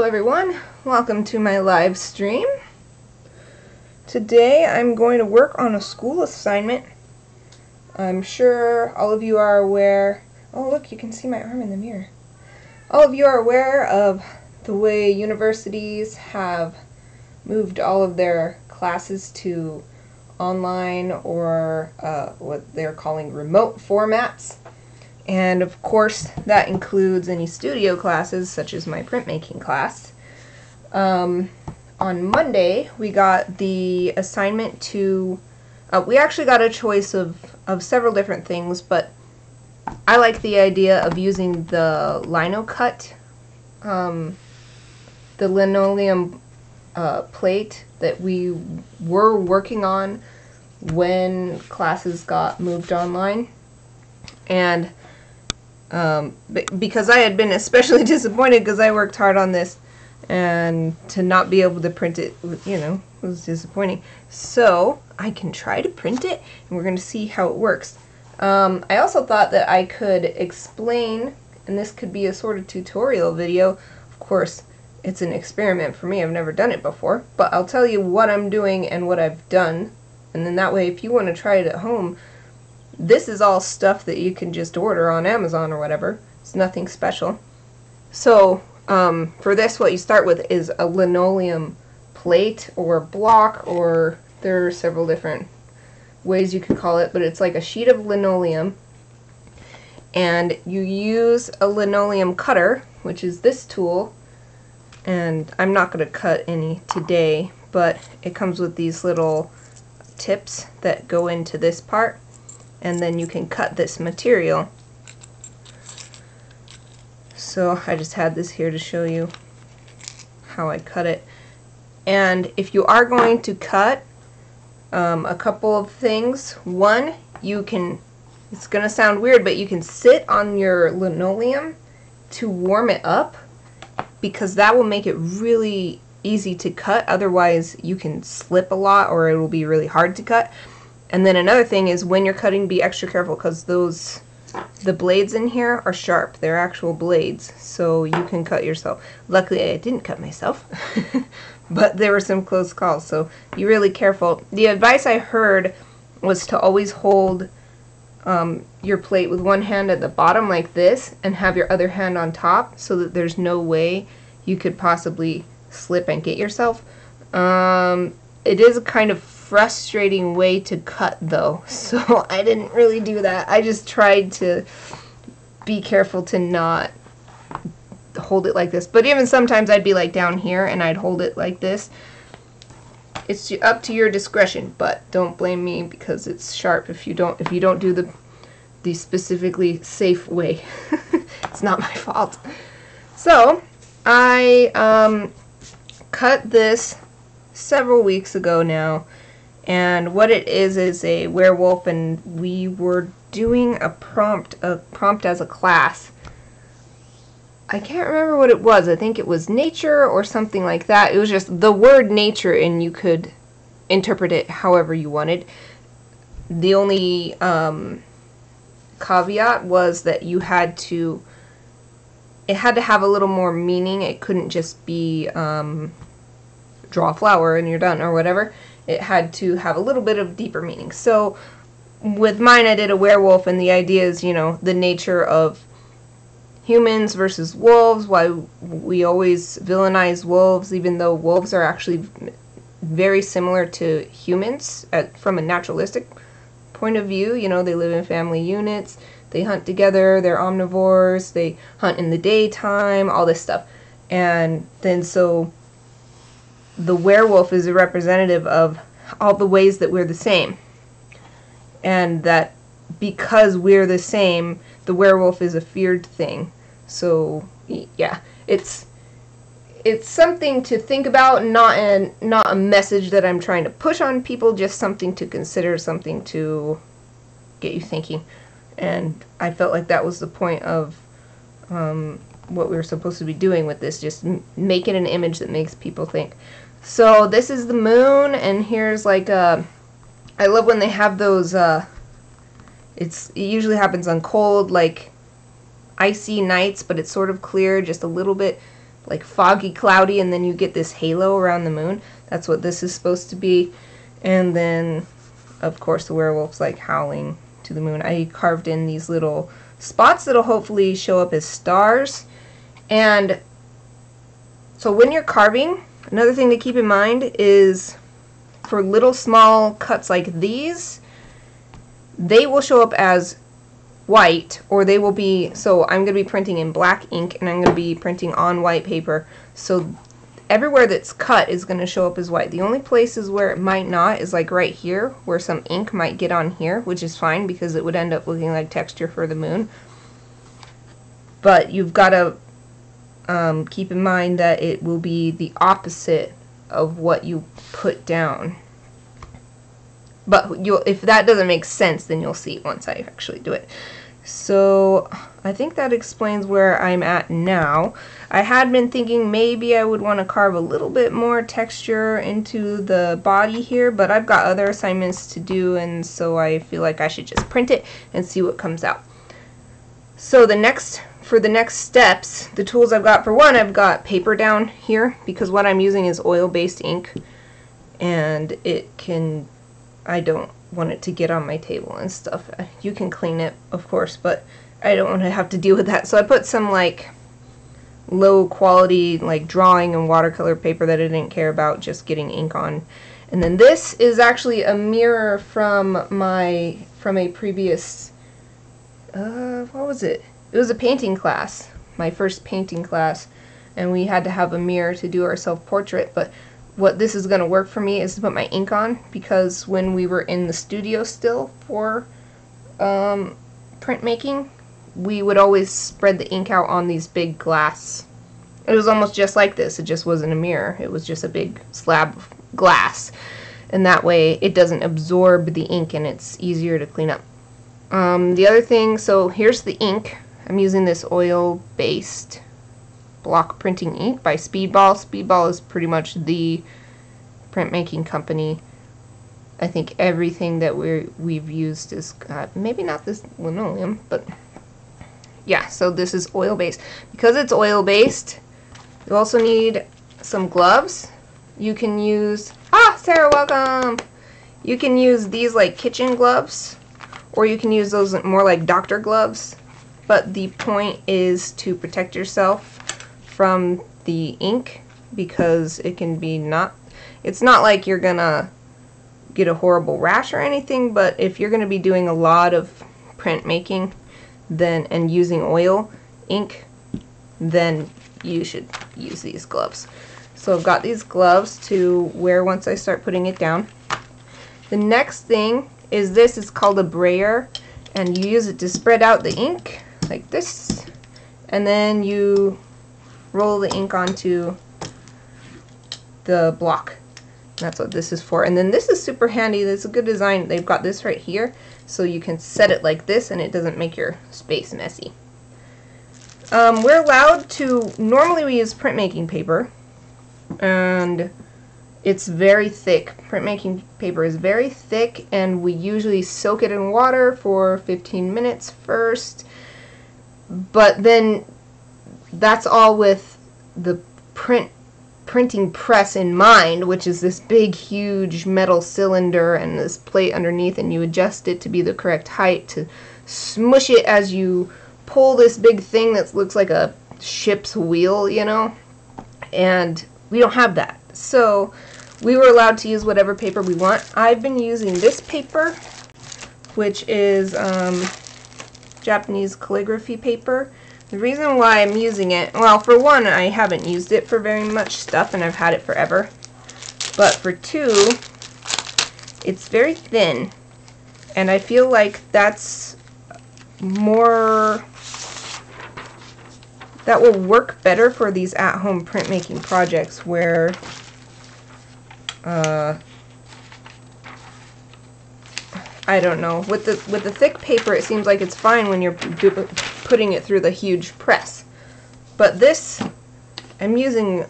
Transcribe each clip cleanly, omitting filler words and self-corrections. Hello everyone, welcome to my live stream. Today I'm going to work on a school assignment. I'm sure all of you are aware, oh look, you can see my arm in the mirror. All of you are aware of the way universities have moved all of their classes to online or what they're calling remote formats. And of course that includes any studio classes such as my printmaking class. On Monday we got the assignment to, we actually got a choice of several different things, but I like the idea of using the LinoCut, the linoleum plate that we were working on when classes got moved online. And because I had been especially disappointed because I worked hard on this, and to not be able to print it, you know, was disappointing. So I can try to print it, and we're going to see how it works. I also thought that I could explain, and this could be a sort of tutorial video. Of course, it's an experiment for me. I've never done it before, but I'll tell you what I'm doing and what I've done, and then that way if you want to try it at home, this is all stuff that you can just order on Amazon or whatever. It's nothing special. So for this, what you start with is a linoleum plate or block, or there are several different ways you could call it, but it's like a sheet of linoleum, and you use a linoleum cutter, which is this tool, and I'm not going to cut any today, but it comes with these little tips that go into this part. And then you can cut this material. So I just had this here to show you how I cut it. And if you are going to cut a couple of things, one, you can, it's going to sound weird, but you can sit on your linoleum to warm it up, because that will make it really easy to cut. Otherwise you can slip a lot, or it will be really hard to cut. And then another thing is, when you're cutting, be extra careful, because the blades in here are sharp. They're actual blades, so you can cut yourself. Luckily I didn't cut myself, but there were some close calls, so be really careful. The advice I heard was to always hold your plate with one hand at the bottom like this, and have your other hand on top, so that there's no way you could possibly slip and get yourself. It is a kind of frustrating way to cut though, so I didn't really do that. I just tried to be careful to not hold it like this, but even sometimes I'd be like down here and I'd hold it like this. It's up to your discretion, but don't blame me, because it's sharp if you don't do the specifically safe way. It's not my fault. So I cut this several weeks ago now. And what it is a werewolf, and we were doing a prompt as a class. I can't remember what it was. I think it was nature or something like that. It was just the word nature, and you could interpret it however you wanted. The only caveat was that you had to, it had to have a little more meaning. It couldn't just be draw a flower and you're done or whatever. It had to have a little bit of deeper meaning. So with mine, I did a werewolf, and the idea is, you know, the nature of humans versus wolves, why we always villainize wolves, even though wolves are actually very similar to humans from a naturalistic point of view. You know, they live in family units, they hunt together, they're omnivores, they hunt in the daytime, all this stuff. And then so the werewolf is a representative of all the ways that we're the same, and that because we're the same, the werewolf is a feared thing. So yeah, it's something to think about, not a message that I'm trying to push on people, just something to consider, something to get you thinking. And I felt like that was the point of what we were supposed to be doing with this, just make it an image that makes people think. So this is the moon, and here's like a, I love when they have those, it usually happens on cold, like icy nights, but it's sort of clear, just a little bit. like foggy, cloudy, and then you get this halo around the moon. That's what this is supposed to be. And then, of course, the werewolf's like howling to the moon. I carved in these little spots that'll hopefully show up as stars. And so when you're carving, another thing to keep in mind is for little small cuts like these, they will show up as white, or they will be, so I'm going to be printing in black ink and I'm going to be printing on white paper, so everywhere that's cut is going to show up as white. The only places where it might not is like right here, where some ink might get on here, which is fine because it would end up looking like texture for the moon. But you've got to keep in mind that it will be the opposite of what you put down. But you'll, if that doesn't make sense, then you'll see once I actually do it. So I think that explains where I'm at now. I had been thinking maybe I would want to carve a little bit more texture into the body here, but I've got other assignments to do, and so I feel like I should just print it and see what comes out. So for the next steps, the tools I've got, for one, I've got paper down here, because what I'm using is oil-based ink, and it can, I don't want it to get on my table and stuff. You can clean it, of course, but I don't want to have to deal with that. So I put some like low quality like drawing and watercolor paper that I didn't care about just getting ink on. And then this is actually a mirror from a previous what was it? It was a painting class, my first painting class, and we had to have a mirror to do our self-portrait. But what this is going to work for me is to put my ink on, because when we were in the studio still for printmaking, we would always spread the ink out on these big glass. It was almost just like this, it just wasn't a mirror, it was just a big slab of glass, and that way it doesn't absorb the ink and it's easier to clean up. The other thing, so here's the ink. I'm using this oil-based block printing ink by Speedball. Speedball is pretty much the printmaking company. I think everything that we've used is, maybe not this linoleum, but yeah, so this is oil-based. Because it's oil-based, you also need some gloves. You can use, Sarah, welcome! You can use these like kitchen gloves, or you can use those more like doctor gloves, but the point is to protect yourself from the ink, because it can be it's not like you're gonna get a horrible rash or anything, but if you're gonna be doing a lot of printmaking and using oil ink, then you should use these gloves. So I've got these gloves to wear once I start putting it down. The next thing is this, it's called a brayer, and you use it to spread out the ink like this, and then you roll the ink onto the block. That's what this is for. And then this is super handy. It's a good design. They've got this right here, so you can set it like this and it doesn't make your space messy. We're allowed to, normally we use printmaking paper, and it's very thick. Printmaking paper is very thick, and we usually soak it in water for 15 minutes first, but then that's all with the printing press in mind, which is this big huge metal cylinder and this plate underneath, and you adjust it to be the correct height to smush it as you pull this big thing that looks like a ship's wheel, you know, and we don't have that. So we were allowed to use whatever paper we want. I've been using this paper, which is Japanese calligraphy paper. The reason why I'm using it, well, for one, I haven't used it for very much stuff and I've had it forever, but for two, it's very thin, and I feel like that's more, that will work better for these at-home printmaking projects where I don't know, with the thick paper it seems like it's fine when you're putting it through the huge press, but this, I'm using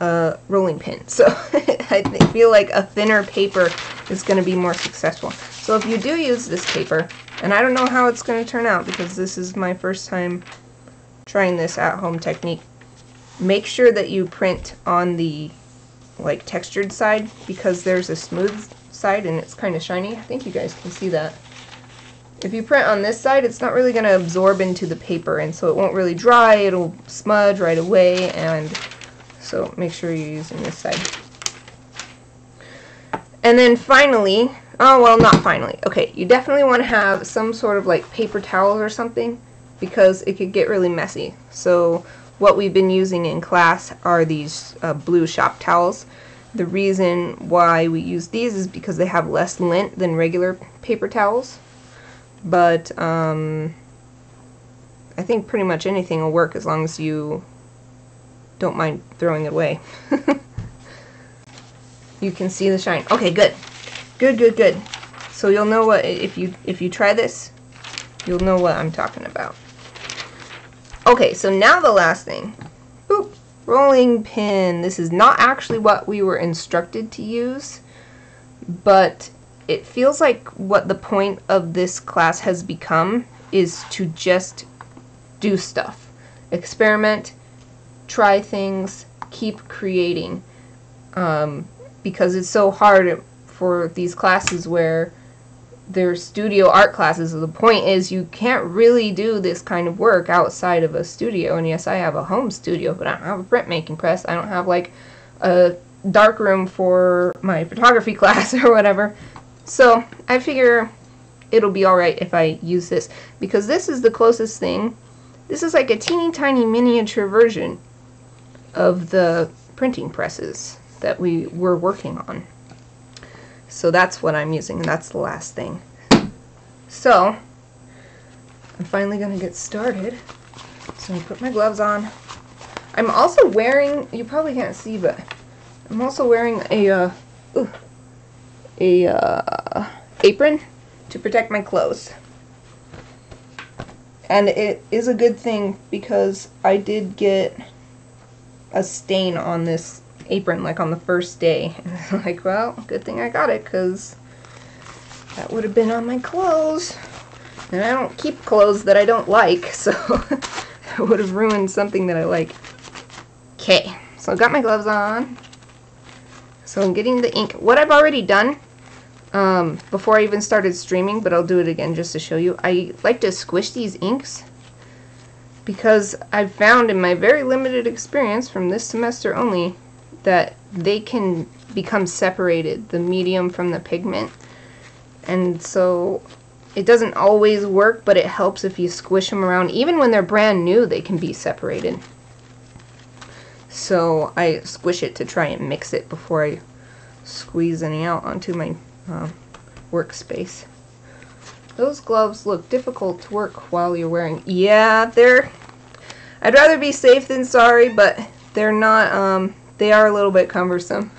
a rolling pin, so I feel like a thinner paper is going to be more successful. So if you do use this paper, and I don't know how it's going to turn out because this is my first time trying this at-home technique, Make sure that you print on the like textured side, because there's a smooth side and it's kind of shiny. I think you guys can see that. If you print on this side, it's not really going to absorb into the paper, and so it won't really dry, it'll smudge right away, and so make sure you're using this side. And then finally, oh well, not finally, okay, you definitely want to have some sort of like paper towels or something, because it could get really messy. So what we've been using in class are these blue shop towels. The reason why we use these is because they have less lint than regular paper towels, but I think pretty much anything will work as long as you don't mind throwing it away. You can see the shine. Okay, good. Good, good, good. So you'll know what, if you try this, you'll know what I'm talking about. Okay, so now the last thing. Boop. Rolling pin. This is not actually what we were instructed to use, but it feels like what the point of this class has become is to just do stuff. Experiment, try things, keep creating, because it's so hard for these classes where they're studio art classes. The point is you can't really do this kind of work outside of a studio, and yes, I have a home studio, but I don't have a printmaking press. I don't have like a dark room for my photography class or whatever. So I figure it'll be alright if I use this, because this is the closest thing. This is like a teeny tiny miniature version of the printing presses that we were working on. So that's what I'm using, and that's the last thing. So I'm finally going to get started. So I put my gloves on. I'm also wearing, you probably can't see, but I'm also wearing a apron to protect my clothes. And it is a good thing, because I did get a stain on this apron like on the first day, and I was like, well, good thing I got it, because that would have been on my clothes, and I don't keep clothes that I don't like, so I would have ruined something that I like. Okay, so I got my gloves on, so I'm getting the ink. What I've already done before I even started streaming, but I'll do it again just to show you, I like to squish these inks, because I've found in my very limited experience from this semester only that they can become separated, the medium from the pigment, and so it doesn't always work, but it helps if you squish them around. Even when they're brand new, they can be separated, so I squish it to try and mix it before I squeeze any out onto my workspace. Those gloves look difficult to work while you're wearing. Yeah, they're, I'd rather be safe than sorry, but they're not, they are a little bit cumbersome.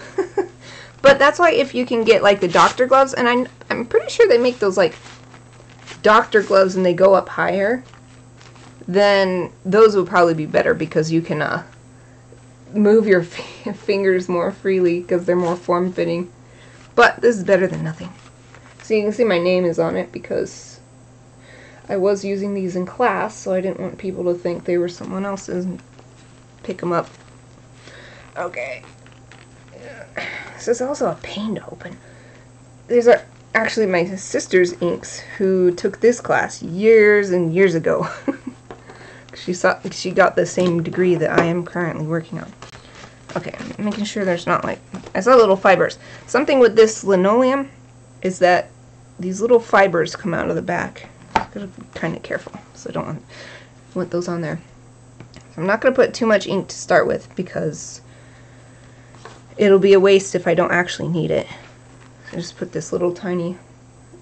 But that's why if you can get like the doctor gloves, and I'm pretty sure they make those like doctor gloves and they go up higher, then those would probably be better, because you can move your fingers more freely, because they're more form-fitting. But this is better than nothing. So you can see my name is on it, because I was using these in class, so I didn't want people to think they were someone else's and pick them up. Okay. This is also a pain to open. These are actually my sister's inks, who took this class years and years ago. She got the same degree that I am currently working on. Okay, I'm making sure there's not like, I saw little fibers. Something with this linoleum is that these little fibers come out of the back. I've got to be kind of careful, so I don't want those on there. So I'm not going to put too much ink to start with, because it'll be a waste if I don't actually need it. So I just put this little tiny,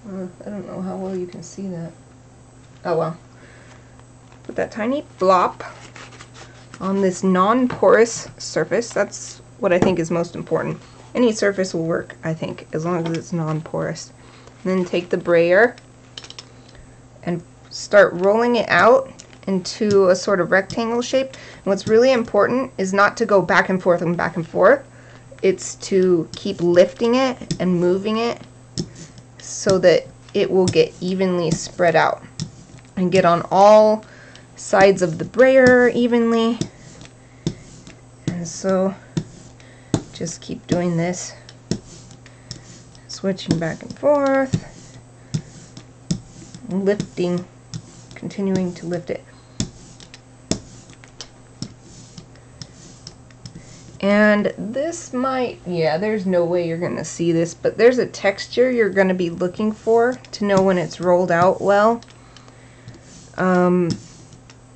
I don't know how well you can see that. Oh well. Put that tiny blop on this non-porous surface. That's what I think is most important. Any surface will work, I think, as long as it's non-porous. Then take the brayer and start rolling it out into a sort of rectangle shape. And what's really important is not to go back and forth and back and forth. It's to keep lifting it and moving it so that it will get evenly spread out and get on all sides of the brayer evenly, And so just keep doing this, switching back and forth, lifting, continuing to lift it. And this might, yeah, there's no way you're going to see this, but there's a texture you're going to be looking for to know when it's rolled out well.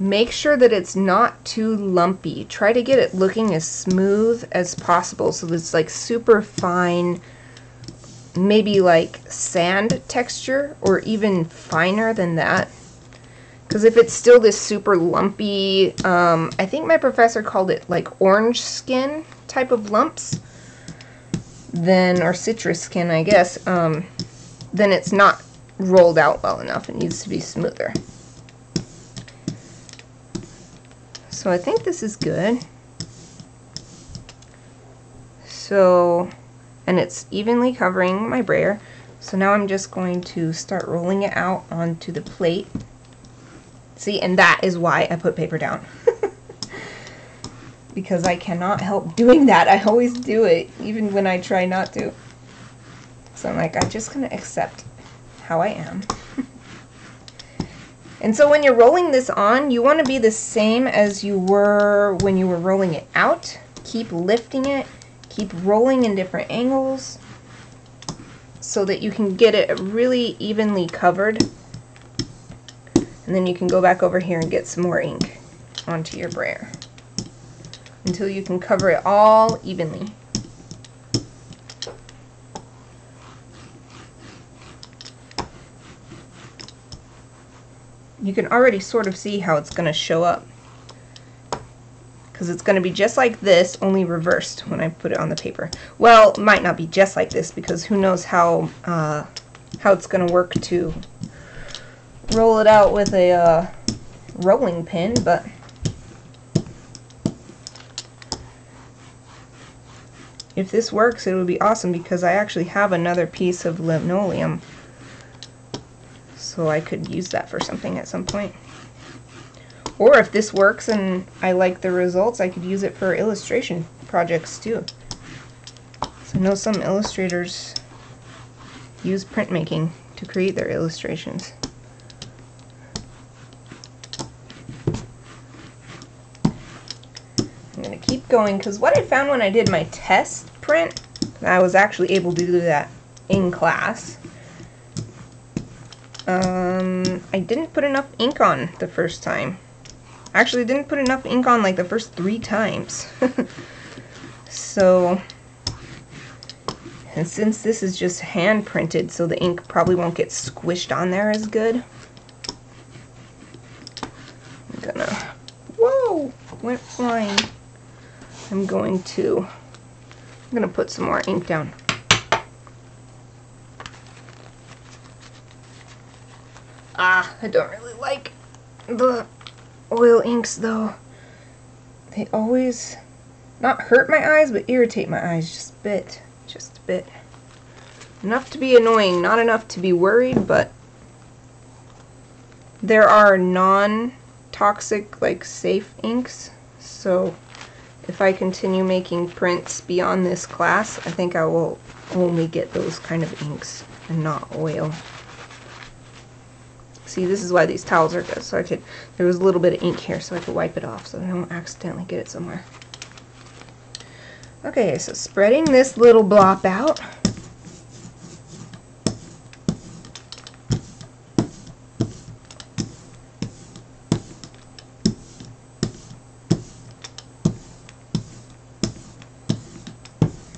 Make sure that it's not too lumpy. Try to get it looking as smooth as possible, so that it's like super fine, maybe like sand texture or even finer than that. Because if it's still this super lumpy, I think my professor called it like orange skin type of lumps, then, or citrus skin, I guess, then it's not rolled out well enough. It needs to be smoother. So I think this is good. So, and it's evenly covering my brayer. So now I'm just going to start rolling it out onto the plate. See, and that is why I put paper down. Because I cannot help doing that. I always do it, even when I try not to. So I'm like, I'm just going to accept how I am. And so when you're rolling this on, you want to be the same as you were when you were rolling it out. Keep lifting it. Keep rolling in different angles so that you can get it really evenly covered. And then you can go back over here and get some more ink onto your brayer until you can cover it all evenly. You can already sort of see how it's going to show up, because it's going to be just like this, only reversed when I put it on the paper. Well, it might not be just like this, because who knows how it's going to work to roll it out with a rolling pin, but if this works, it would be awesome, because I actually have another piece of linoleum, so I could use that for something at some point. Or if this works and I like the results, I could use it for illustration projects too. So I know some illustrators use printmaking to create their illustrations. Going, because what I found when I did my test print, I was actually able to do that in class. I didn't put enough ink on the first time. Actually, I didn't put enough ink on like the first 3 times. So, and since this is just hand printed, so the ink probably won't get squished on there as good. I'm gonna, whoa, went flying. I'm going to put some more ink down. Ah, I don't really like the oil inks though. They always not hurt my eyes, but irritate my eyes just a bit. Enough to be annoying, not enough to be worried, but there are non-toxic, like safe inks, so if I continue making prints beyond this class, I think I will only get those kind of inks and not oil. See, this is why these towels are good, so I could, there was a little bit of ink here, so I could wipe it off so I don't accidentally get it somewhere. Okay, so spreading this little blob out.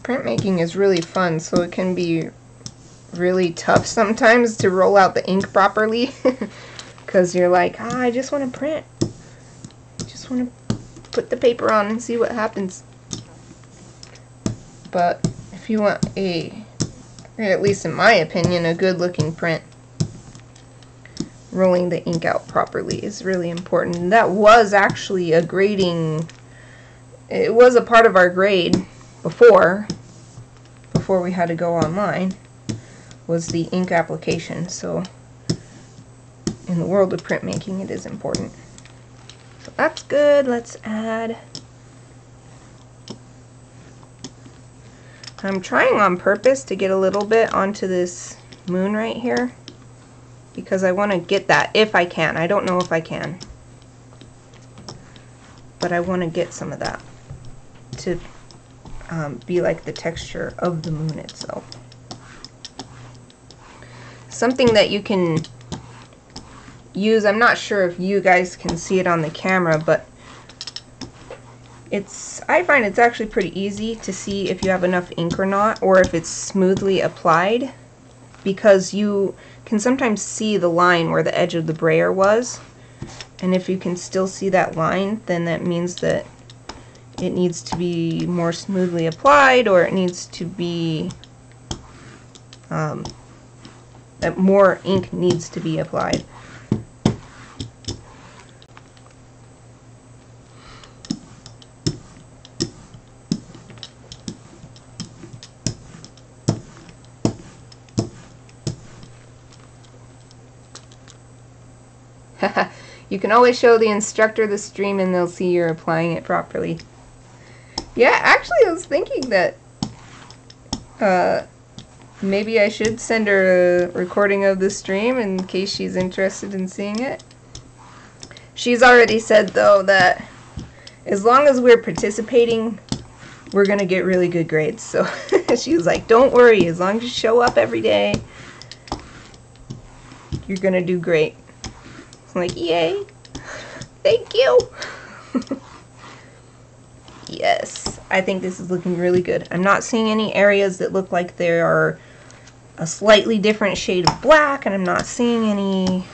Printmaking is really fun, so it can be really tough sometimes to roll out the ink properly, because you're like, ah, I just want to print. Just want to put the paper on and see what happens. But if you want a, or at least in my opinion, a good looking print, rolling the ink out properly is really important. And that was actually a grading, it was a part of our grade before we had to go online, was the ink application. So in the world of printmaking, it is important. So that's good. Let's add I'm trying on purpose to get a little bit onto this moon right here because I want to get that if I can. I don't know if I can, but I want to get some of that to be like the texture of the moon itself. Something that you can use, I'm not sure if you guys can see it on the camera, but I find it's actually pretty easy to see if you have enough ink or not, or if it's smoothly applied, because you can sometimes see the line where the edge of the brayer was, and if you can still see that line, then that means that it needs to be more smoothly applied, or it needs to be that more ink needs to be applied. You can always show the instructor the stream and they'll see you're applying it properly. Yeah, actually I was thinking that maybe I should send her a recording of the stream in case she's interested in seeing it. She's already said though that as long as we're participating, we're gonna get really good grades. So she was like, don't worry, as long as you show up every day, you're gonna do great. I'm like, yay, thank you. Yes, I think this is looking really good. I'm not seeing any areas that look like they are a slightly different shade of black, and I'm not seeing any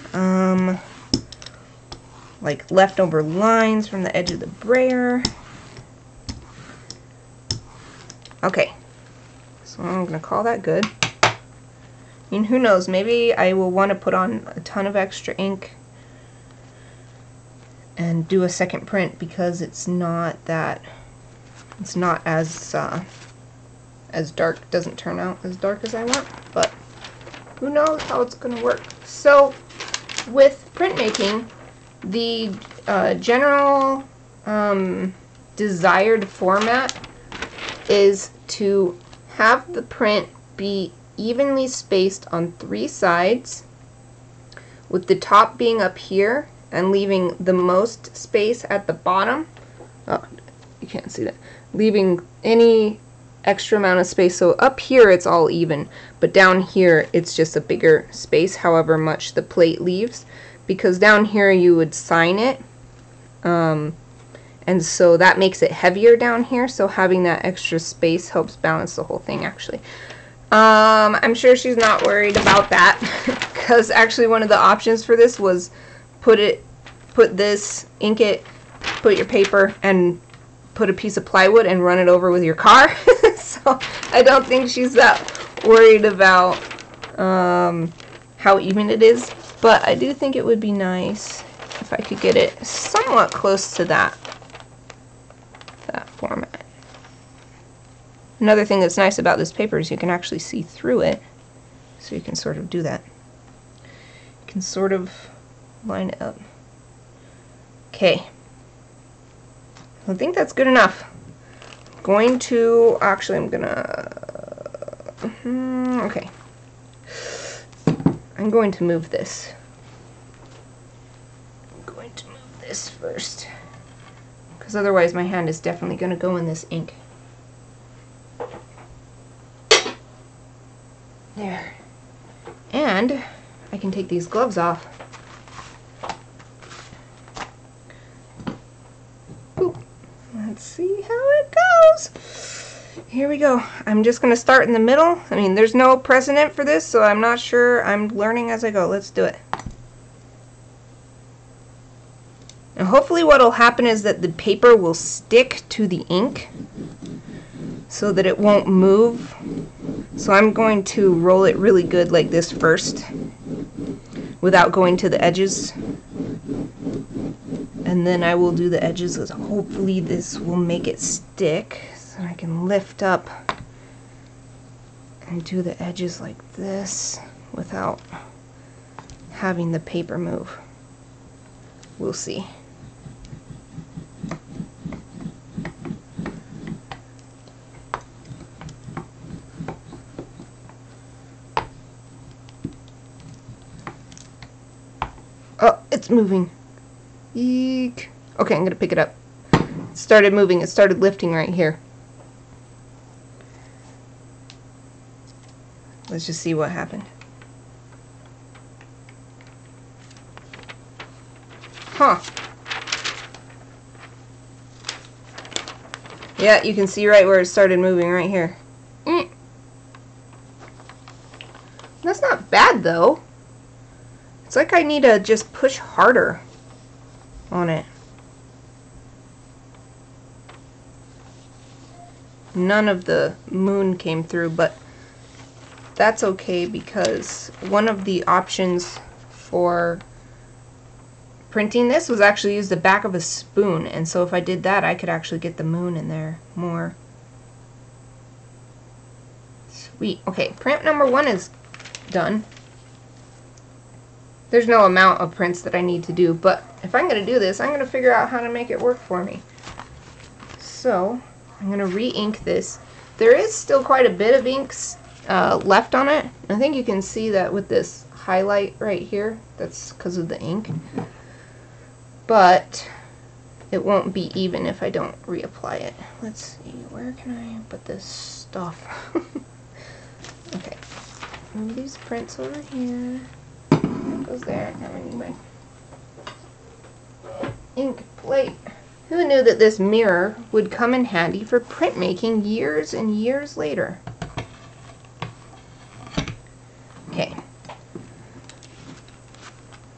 like leftover lines from the edge of the brayer. Okay, so I'm gonna call that good. I mean, who knows, maybe I will want to put on a ton of extra ink and do a second print because it's not as dark, it doesn't turn out as dark as I want, but who knows how it's gonna work. So with printmaking, the general desired format is to have the print be evenly spaced on three sides, with the top being up here and leaving the most space at the bottom. Oh, you can't see that. Leaving any extra amount of space. So up here it's all even, but down here it's just a bigger space, however much the plate leaves, because down here you would sign it, and so that makes it heavier down here, so having that extra space helps balance the whole thing actually. I'm sure she's not worried about that, because actually one of the options for this was ink it, put your paper, and put a piece of plywood and run it over with your car. So I don't think she's that worried about how even it is, but I do think it would be nice if I could get it somewhat close to that format. Another thing that's nice about this paper is you can actually see through it, so you can sort of do that. You can sort of line it up. Okay, I think that's good enough. I'm going to move this. I'm going to move this first, because otherwise my hand is definitely going to go in this ink. There. And I can take these gloves off. Let's see how it goes. Here we go. I'm just going to start in the middle. I mean, there's no precedent for this, so I'm not sure. I'm learning as I go. Let's do it. And hopefully what will happen is that the paper will stick to the ink so that it won't move. So I'm going to roll it really good like this first without going to the edges. And then I will do the edges, because hopefully this will make it stick, so I can lift up and do the edges like this without having the paper move. We'll see. It's moving. Eek. Okay, I'm going to pick it up. It started moving. It started lifting right here. Let's just see what happened. Huh. Yeah, you can see right where it started moving right here. Mm. That's not bad though. It's like I need to just push harder on it. None of the moon came through, but that's okay because one of the options for printing this was actually use the back of a spoon, and so if I did that I could actually get the moon in there more. Sweet. Okay, print number 1 is done. There's no amount of prints that I need to do, but if I'm going to do this, I'm going to figure out how to make it work for me. So I'm going to re-ink this. There is still quite a bit of ink left on it. I think you can see that with this highlight right here. That's because of the ink. But it won't be even if I don't reapply it. Let's see, where can I put this stuff? Okay, move these prints over here. Goes there. Now I need my ink plate. Who knew that this mirror would come in handy for printmaking years and years later? Okay.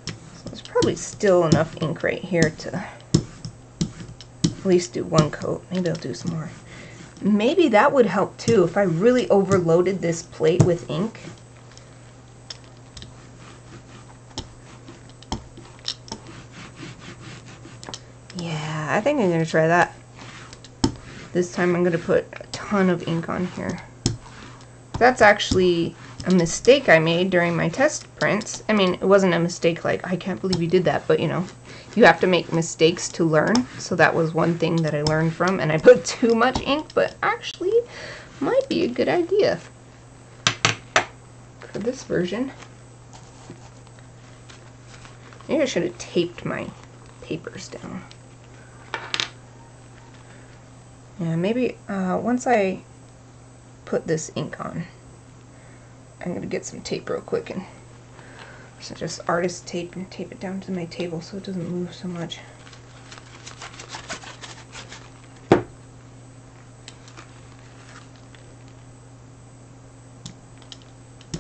So there's probably still enough ink right here to at least do one coat. Maybe I'll do some more. Maybe that would help too if I really overloaded this plate with ink. I think I'm going to try that. This time I'm going to put a ton of ink on here. That's actually a mistake I made during my test prints. I mean, it wasn't a mistake like, I can't believe you did that, but you know, you have to make mistakes to learn. So that was one thing that I learned from, and I put too much ink, but actually might be a good idea for this version. Maybe I should have taped my papers down. Yeah, maybe once I put this ink on, I'm going to get some tape real quick and so just artist tape and tape it down to my table so it doesn't move so much.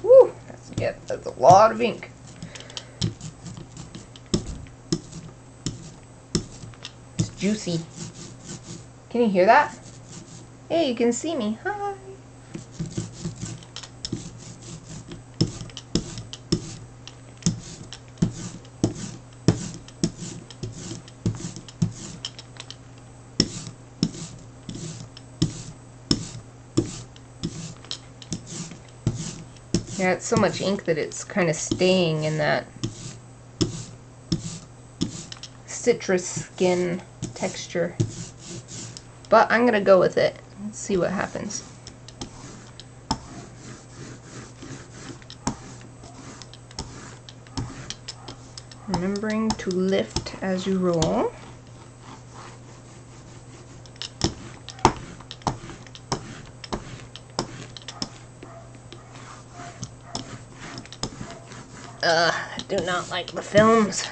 Woo! That's a lot of ink. It's juicy. Can you hear that? Hey, you can see me. Hi. Yeah, it's so much ink that it's kind of staying in that citrus skin texture. But I'm gonna go with it. Let's see what happens. Remembering to lift as you roll. I do not like the films.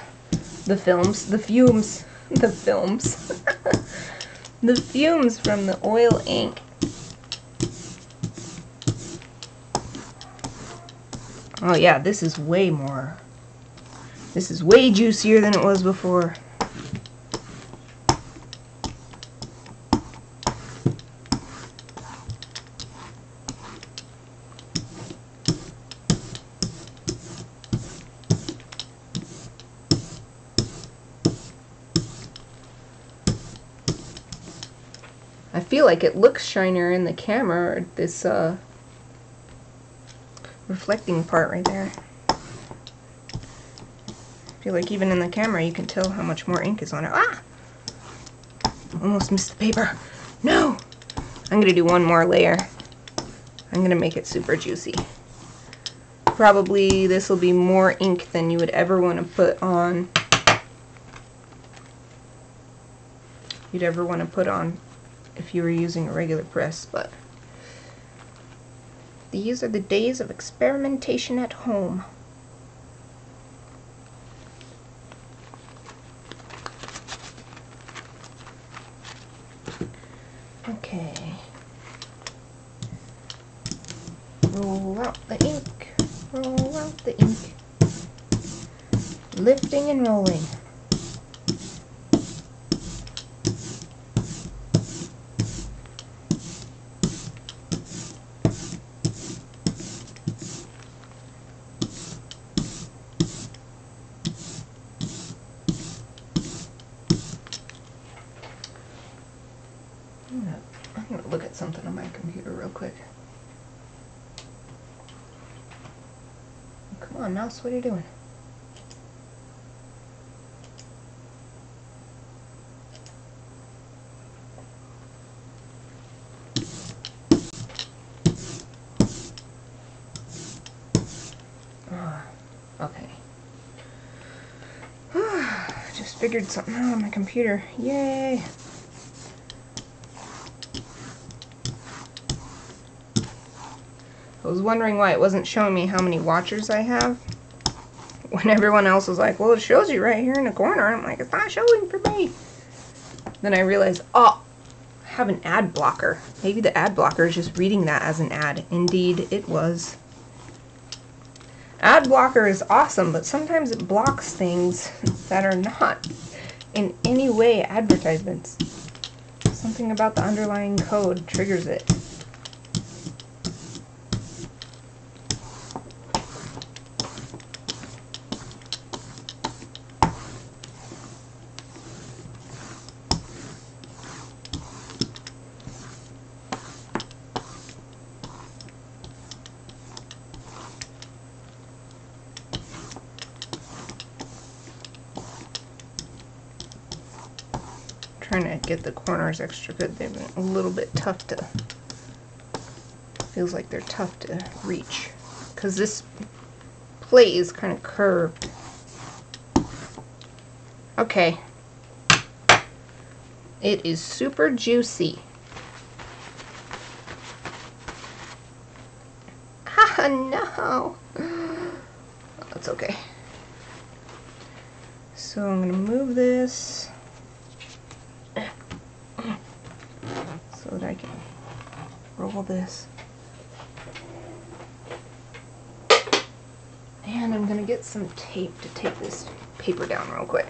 The films, the fumes, the films. The fumes from the oil ink. Oh yeah, this is way more. This is way juicier than it was before. I feel like it looks shinier in the camera, this reflecting part right there. I feel like even in the camera you can tell how much more ink is on it. Ah! Almost missed the paper. No! I'm gonna do one more layer. I'm gonna make it super juicy. Probably this will be more ink than you would ever want to put on you'd ever want to put on if you were using a regular press. But these are the days of experimentation at home. Okay, roll out the ink, roll out the ink. Lifting and rolling. I'm gonna look at something on my computer real quick. Come on, mouse, what are you doing? Okay. Just figured something out on my computer. Yay! I was wondering why it wasn't showing me how many watchers I have. When everyone else was like, well, it shows you right here in the corner. I'm like, it's not showing for me. Then I realized, oh, I have an ad blocker. Maybe the ad blocker is just reading that as an ad. Indeed, it was. Ad blocker is awesome, but sometimes it blocks things that are not in any way advertisements. Something about the underlying code triggers it. Trying to get the corners extra good. They've been a little bit tough to, feels like they're tough to reach because this plate is kind of curved. Okay, it is super juicy. Ah no, that's okay. So I'm gonna move this so that I can roll this. And I'm going to get some tape to tape this paper down real quick.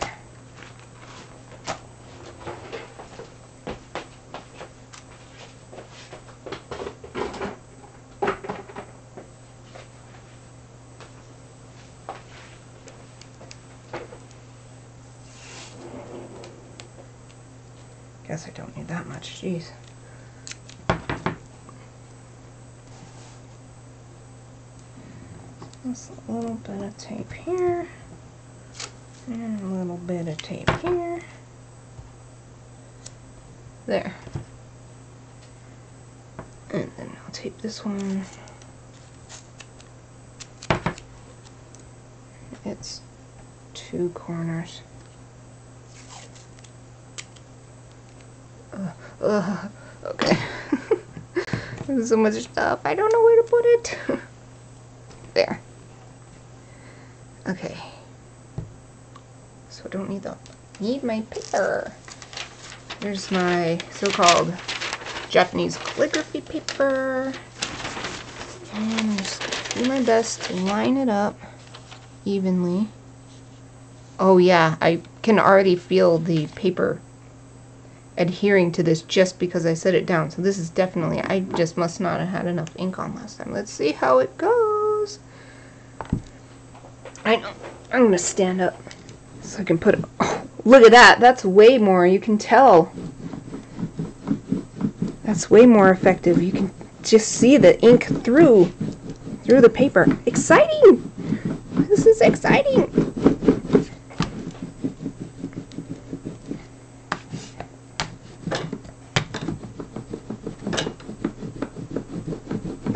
Guess I don't need that much, jeez. Just a little bit of tape here, and a little bit of tape here. There. And then I'll tape this one. It's two corners. Okay. There's so much stuff, I don't know where to put it. There. Okay. So I don't need the, need my paper. There's my so-called Japanese calligraphy paper. And I'm just gonna do my best to line it up evenly. Oh yeah, I can already feel the paper adhering to this just because I set it down. So this is definitely, I just must not have had enough ink on last time. Let's see how it goes. I'm gonna stand up so I can put it. Oh, look at that. That's way more. You can tell. That's way more effective. You can just see the ink through the paper. Exciting! This is exciting.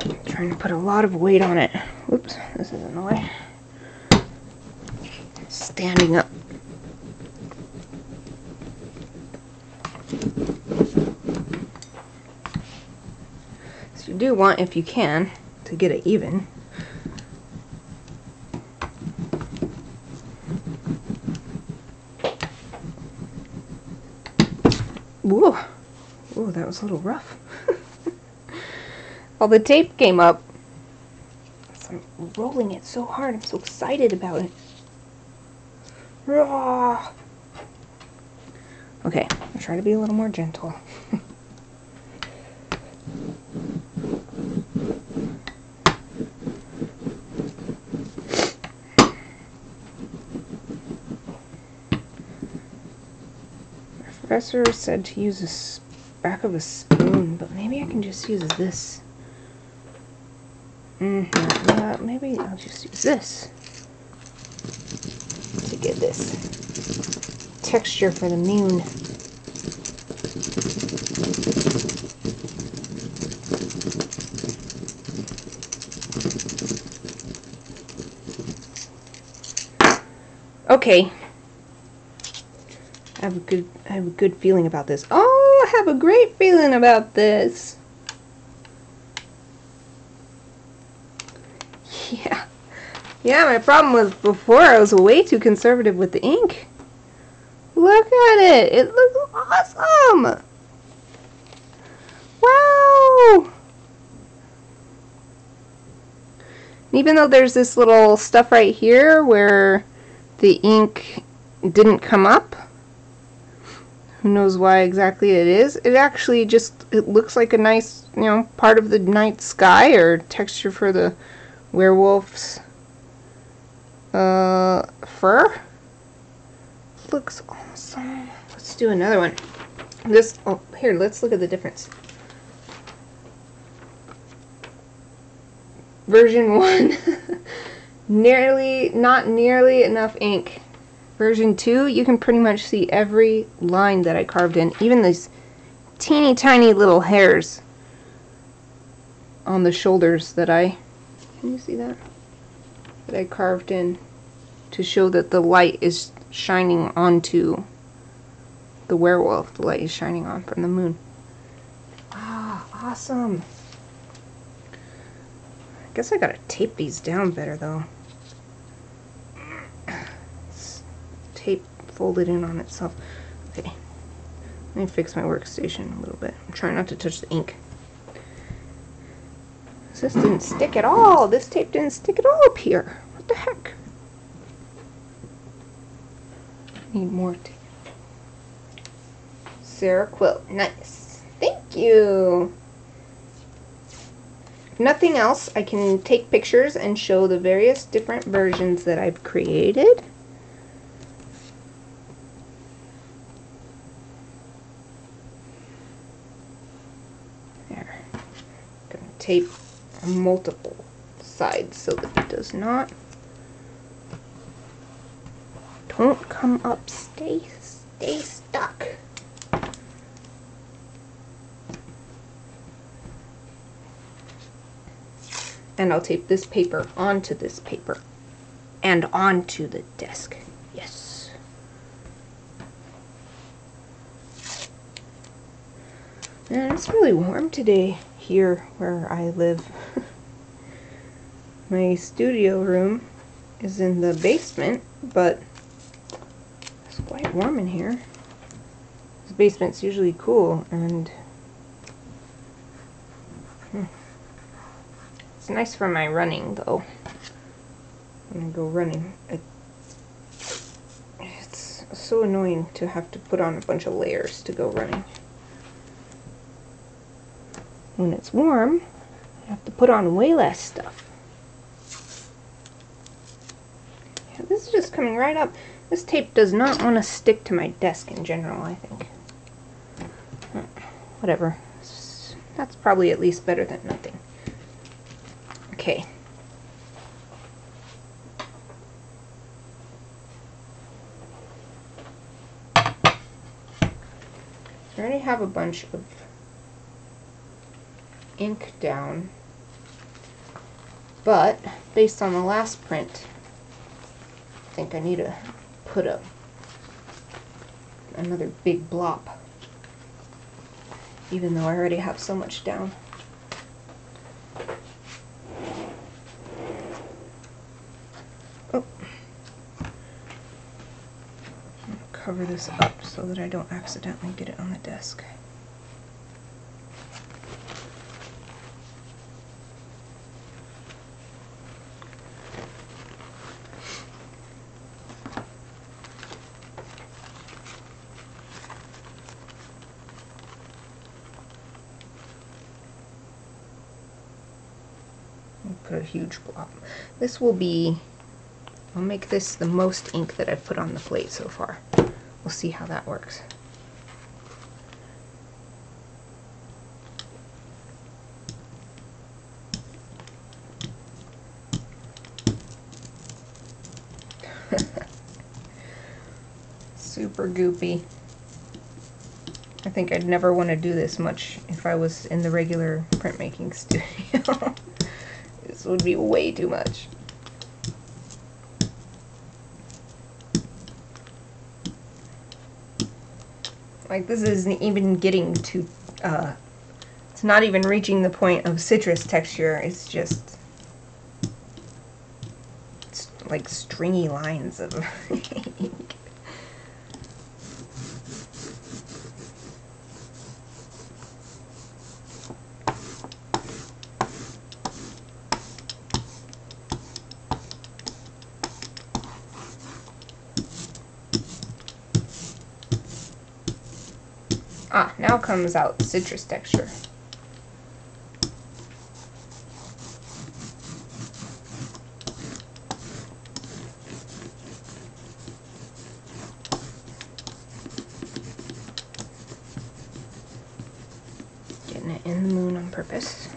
I'm trying to put a lot of weight on it. Oops, this is in the way. Standing up. you do want, if you can, to get it even. Whoa, whoa, that was a little rough. Well, the tape came up, so I'm rolling it so hard. I'm so excited about it. Rawr. Okay, I'll try to be a little more gentle. The professor said to use the back of a spoon, but maybe I can just use this. Maybe I'll just use this to get this texture for the moon. Okay. I have a good feeling about this. Oh, I have a great feeling about this. Yeah. Yeah, my problem was before I was way too conservative with the ink. Look at it. It looks awesome. Wow. And even though there's this little stuff right here where the ink didn't come up, who knows why exactly it is. It actually just, it looks like a nice, you know, part of the night sky or texture for the werewolf's fur. Looks awesome. Let's do another one. This, oh, here, let's look at the difference. Version 1, not nearly enough ink. Version 2, you can pretty much see every line that I carved in, even these teeny tiny little hairs on the shoulders that I, can you see that? That I carved in to show that the light is shining onto the werewolf. The light is shining on from the moon. Wow, awesome. I guess I gotta tape these down better though. Tape folded in on itself. Okay, let me fix my workstation a little bit. I'm trying not to touch the ink. This didn't stick at all. This tape didn't stick at all up here. What the heck? Need more tape. Sarah Quilt. Nice. Thank you. If nothing else, I can take pictures and show the various different versions that I've created. Tape on multiple sides so that it does not. Don't come up. Stay stuck. And I'll tape this paper onto this paper and onto the desk. Yes. Man, it's really warm today. Here where I live. My studio room is in the basement, but it's quite warm in here. This basement's usually cool, and it's nice for my running though. When I go running, it's so annoying to have to put on a bunch of layers to go running. When it's warm, I have to put on way less stuff. Yeah, this is just coming right up. This tape does not want to stick to my desk in general, I think. Whatever. That's probably at least better than nothing. Okay. I already have a bunch of ink down, but based on the last print, I think I need to put up another big blob, even though I already have so much down. cover this up so that I don't accidentally get it on the desk. Put a huge blob. This will be, I'll make this the most ink that I've put on the plate so far. We'll see how that works. Super goopy. I think I'd never want to do this much if I was in the regular printmaking studio. This would be way too much. Like, this isn't even getting to, it's not even reaching the point of citrus texture. It's just, it's like stringy lines of ink. Ah, now comes out the citrus texture. Getting it in the moon on purpose.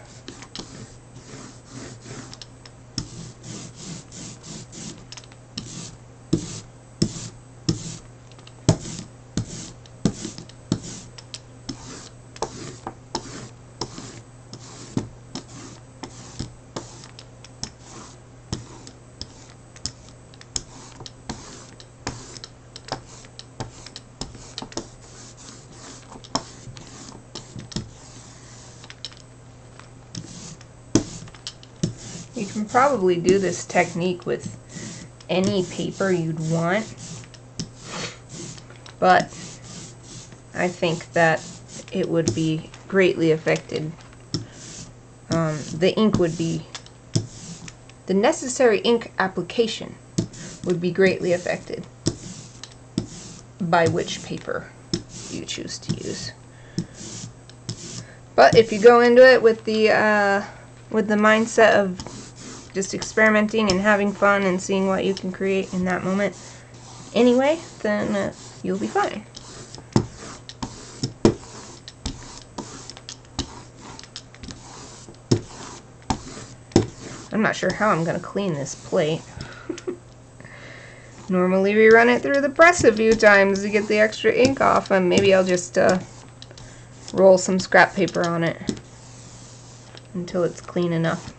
You can probably do this technique with any paper you'd want, but I think that it would be greatly affected. The ink would be, the necessary ink application would be greatly affected by which paper you choose to use. But if you go into it with the mindset of just experimenting and having fun and seeing what you can create in that moment anyway, then you'll be fine. I'm not sure how I'm going to clean this plate. Normally we run it through the press a few times to get the extra ink off, and maybe I'll just roll some scrap paper on it until it's clean enough.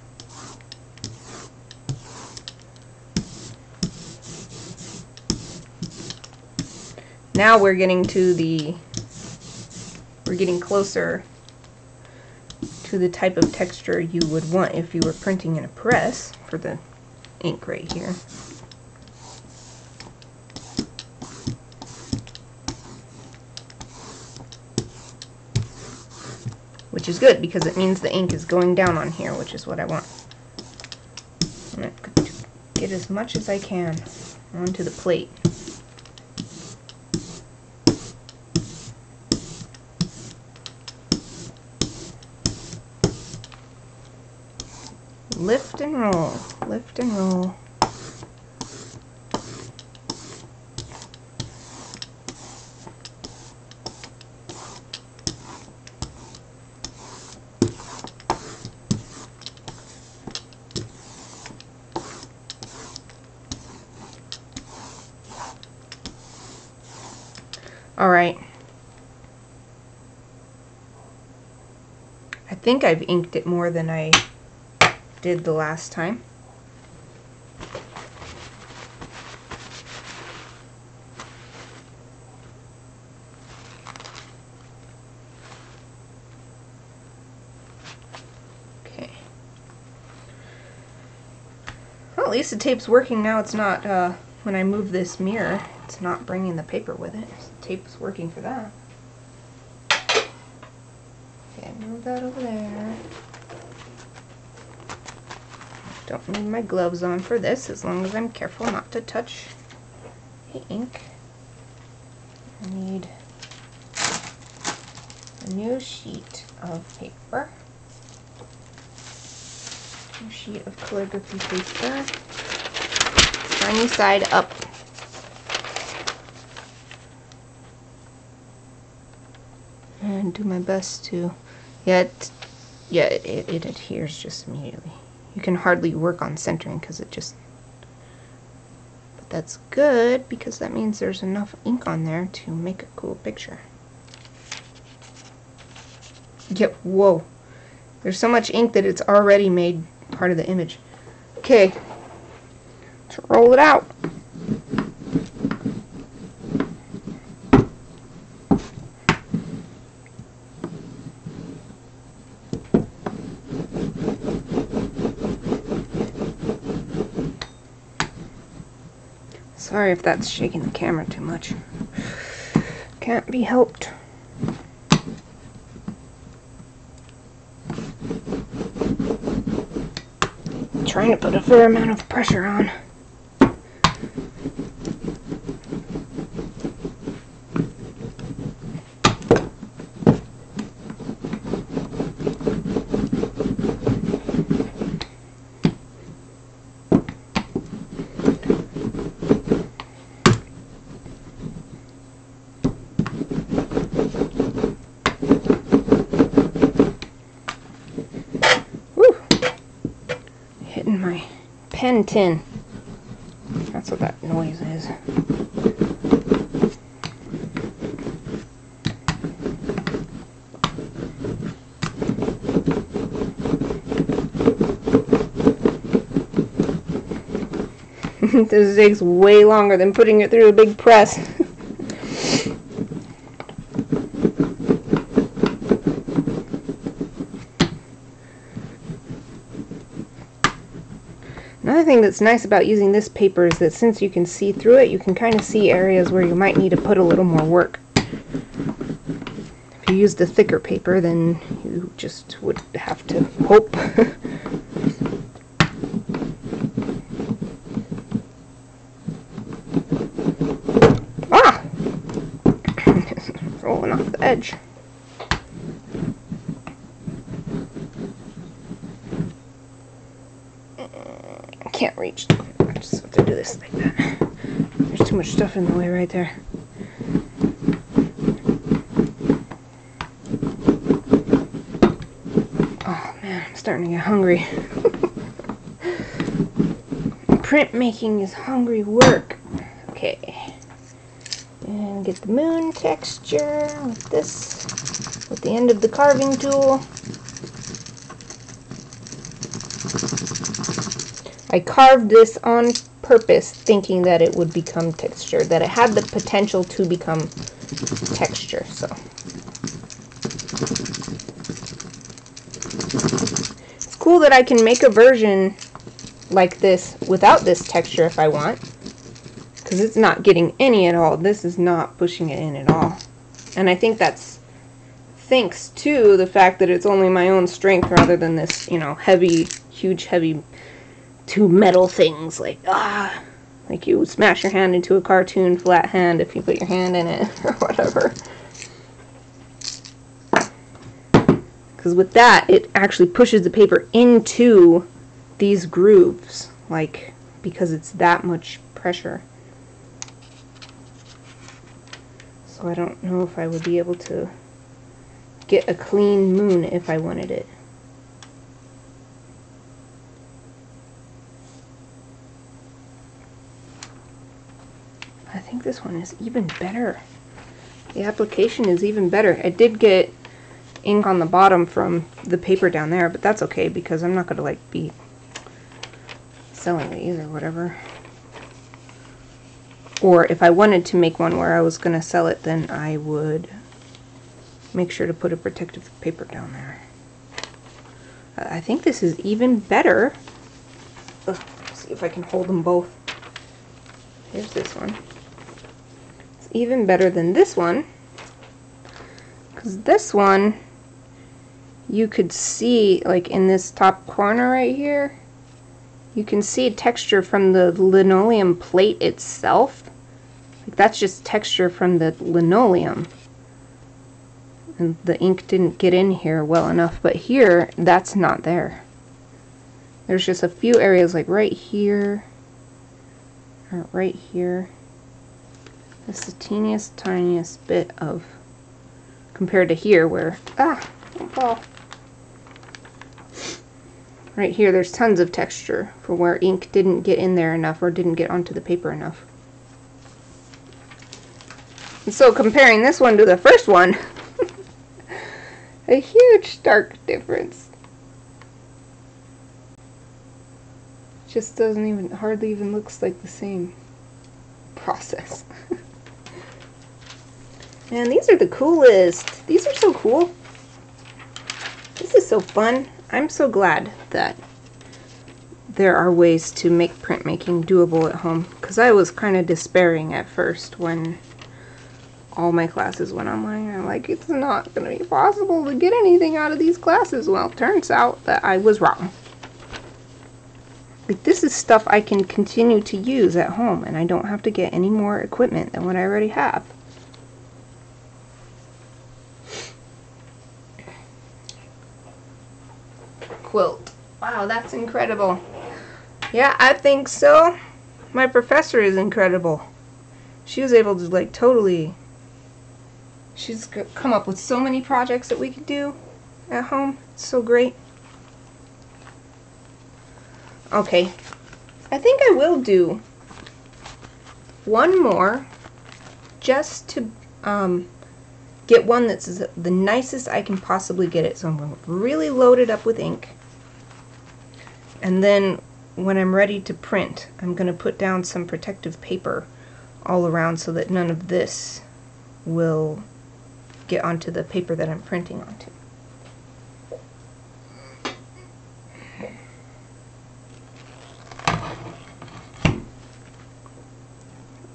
Now we're getting to the, we're getting closer to the type of texture you would want if you were printing in a press for the ink right here. Which is good because it means the ink is going down on here, which is what I want. I'm going to get as much as I can onto the plate. Lift and roll, lift and roll. All right. I think I've inked it more than I did the last time. Okay. Well, at least the tape's working now. It's not when I move this mirror, it's not bringing the paper with it. Tape's working for that. Okay, move that over there. Don't need my gloves on for this, as long as I'm careful not to touch the ink. I need a new sheet of paper. A sheet of calligraphy paper. Shiny side up. And do my best to... it adheres just immediately. You can hardly work on centering because it just... But that's good because that means there's enough ink on there to make a cool picture. Yep, whoa. There's so much ink that it's already made part of the image. Okay, let's roll it out. Sorry if that's shaking the camera too much. Can't be helped. I'm trying to put a fair amount of pressure on. Pen tin. That's what that noise is. This takes way longer than putting it through a big press. Another thing that's nice about using this paper is that since you can see through it, you can kind of see areas where you might need to put a little more work. If you used a thicker paper, then you just would have to hope. Ah! Rolling off the edge. Can't reach. I just have to do this like that. There's too much stuff in the way right there. Oh man, I'm starting to get hungry. Printmaking is hungry work. Okay. And get the moon texture with this, with the end of the carving tool. I carved this on purpose thinking that it would become texture, that it had the potential to become texture, so. It's cool that I can make a version like this without this texture if I want, because it's not getting any at all. This is not pushing it in at all. And I think that's thanks to the fact that it's only my own strength rather than this, you know, heavy, huge, heavy two metal things, like you would smash your hand into a cartoon flat hand if you put your hand in it or whatever. Because with that, it actually pushes the paper into these grooves, like, because it's that much pressure. So I don't know if I would be able to get a clean moon if I wanted it. I think this one is even better. The application is even better. I did get ink on the bottom from the paper down there, but that's okay because I'm not going to like be selling these or whatever. Or if I wanted to make one where I was going to sell it, then I would make sure to put a protective paper down there. I think this is even better. Ugh, let's see if I can hold them both. Here's this one. It's even better than this one, because this one you could see, like in this top corner right here, you can see texture from the linoleum plate itself. Like that's just texture from the linoleum. And the ink didn't get in here well enough, but here, that's not there. There's just a few areas like right here, or right here. That's the teeniest, tiniest bit of, compared to here where, don't fall. Right here, there's tons of texture for where ink didn't get in there enough or didn't get onto the paper enough. And so comparing this one to the first one, a huge stark difference. Just doesn't even, hardly even looks like the same process. And these are the coolest. These are so cool. This is so fun. I'm so glad that there are ways to make printmaking doable at home, because I was kind of despairing at first when all my classes went online. I'm like, it's not going to be possible to get anything out of these classes. Well, it turns out that I was wrong. Like, this is stuff I can continue to use at home, and I don't have to get any more equipment than what I already have. Quilt. Wow, that's incredible. Yeah, I think so. My professor is incredible. She was able to, like, totally... She's come up with so many projects that we could do at home. It's so great. Okay, I think I will do one more just to get one that's the nicest I can possibly get it. So I'm going to really load it up with ink. And then when I'm ready to print, I'm going to put down some protective paper all around so that none of this will get onto the paper that I'm printing onto.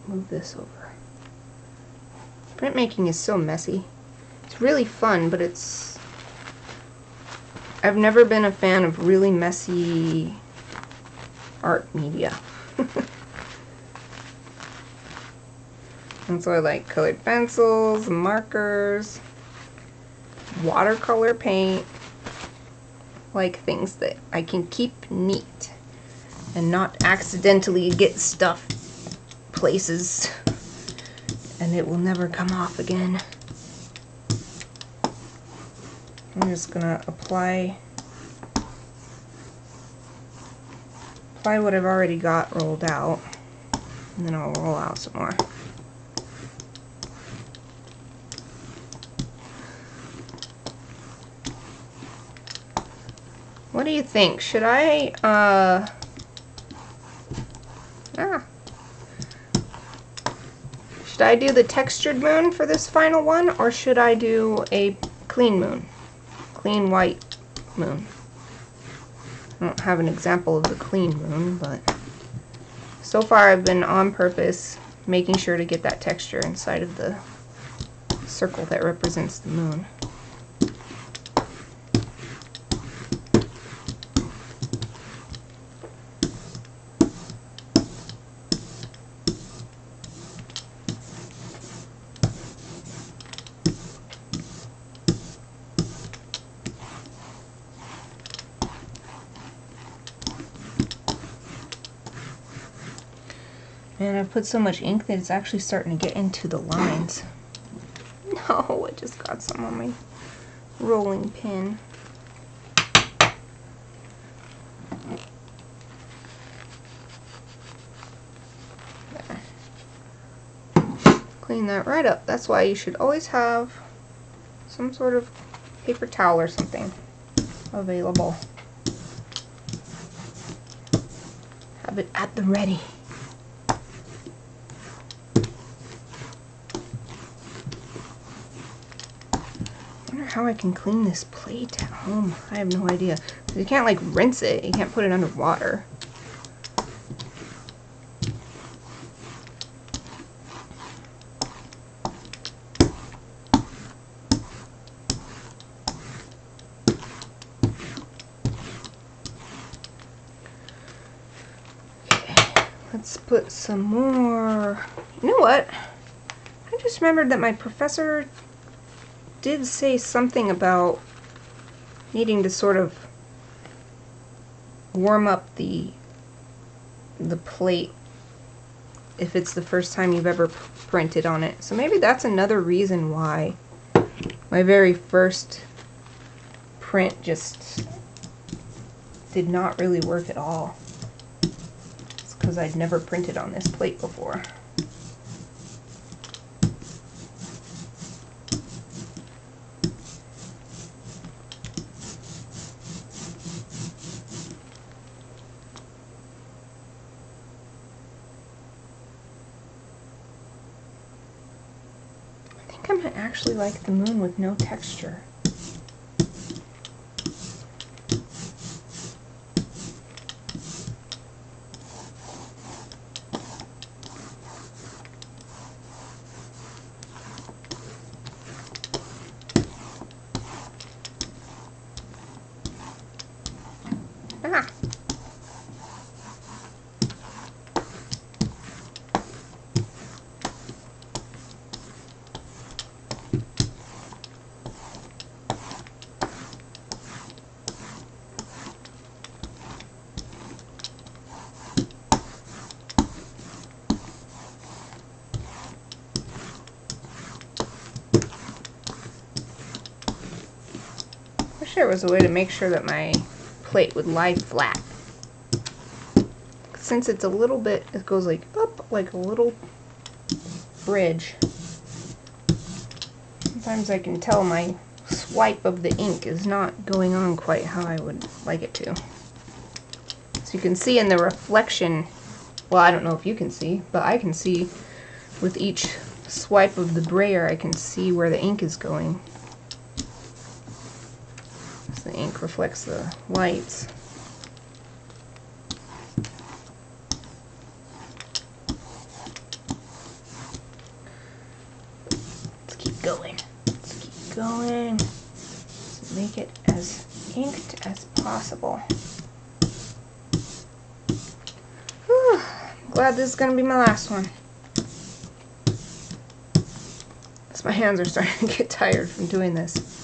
Move this over. Printmaking is so messy. It's really fun, but it's... I've never been a fan of really messy art media. And so I like colored pencils, markers, watercolor paint, like things that I can keep neat and not accidentally get stuff places and it will never come off again. I'm just gonna apply what I've already got rolled out, and then I'll roll out some more. What do you think? Should I, should I do the textured moon for this final one, or should I do a clean moon? Clean white moon. I don't have an example of the clean moon, but so far I've been on purpose making sure to get that texture inside of the circle that represents the moon. Man, I've put so much ink that it's actually starting to get into the lines. No, I just got some on my rolling pin. There. Clean that right up. That's why you should always have some sort of paper towel or something available. Have it at the ready. How I can clean this plate at home. I have no idea. You can't like rinse it. You can't put it under water. Let's put some more. You know what? I just remembered that my professor did say something about needing to sort of warm up the plate if it's the first time you've ever printed on it. So maybe that's another reason why my very first print just did not really work at all. It's because I'd never printed on this plate before. Actually like the moon with no texture. Ah. There was a way to make sure that my plate would lie flat. Since it's a little bit, it goes like up like a little bridge. Sometimes I can tell my swipe of the ink is not going on quite how I would like it to. So you can see in the reflection, well, I don't know if you can see, but I can see with each swipe of the brayer, I can see where the ink is going. The ink reflects the lights. Let's keep going. Let's keep going. Let's make it as inked as possible. Whew. I'm glad this is going to be my last one. Because my hands are starting to get tired from doing this.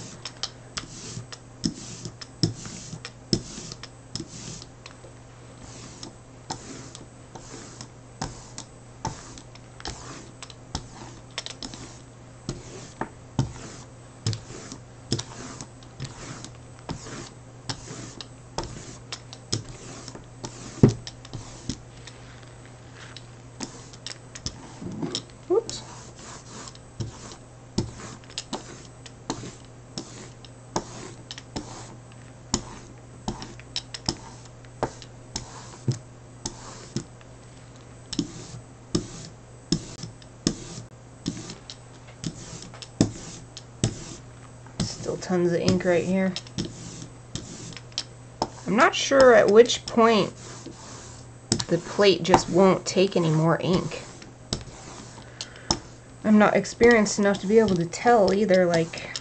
Tons of ink right here. I'm not sure at which point the plate just won't take any more ink. I'm not experienced enough to be able to tell either, like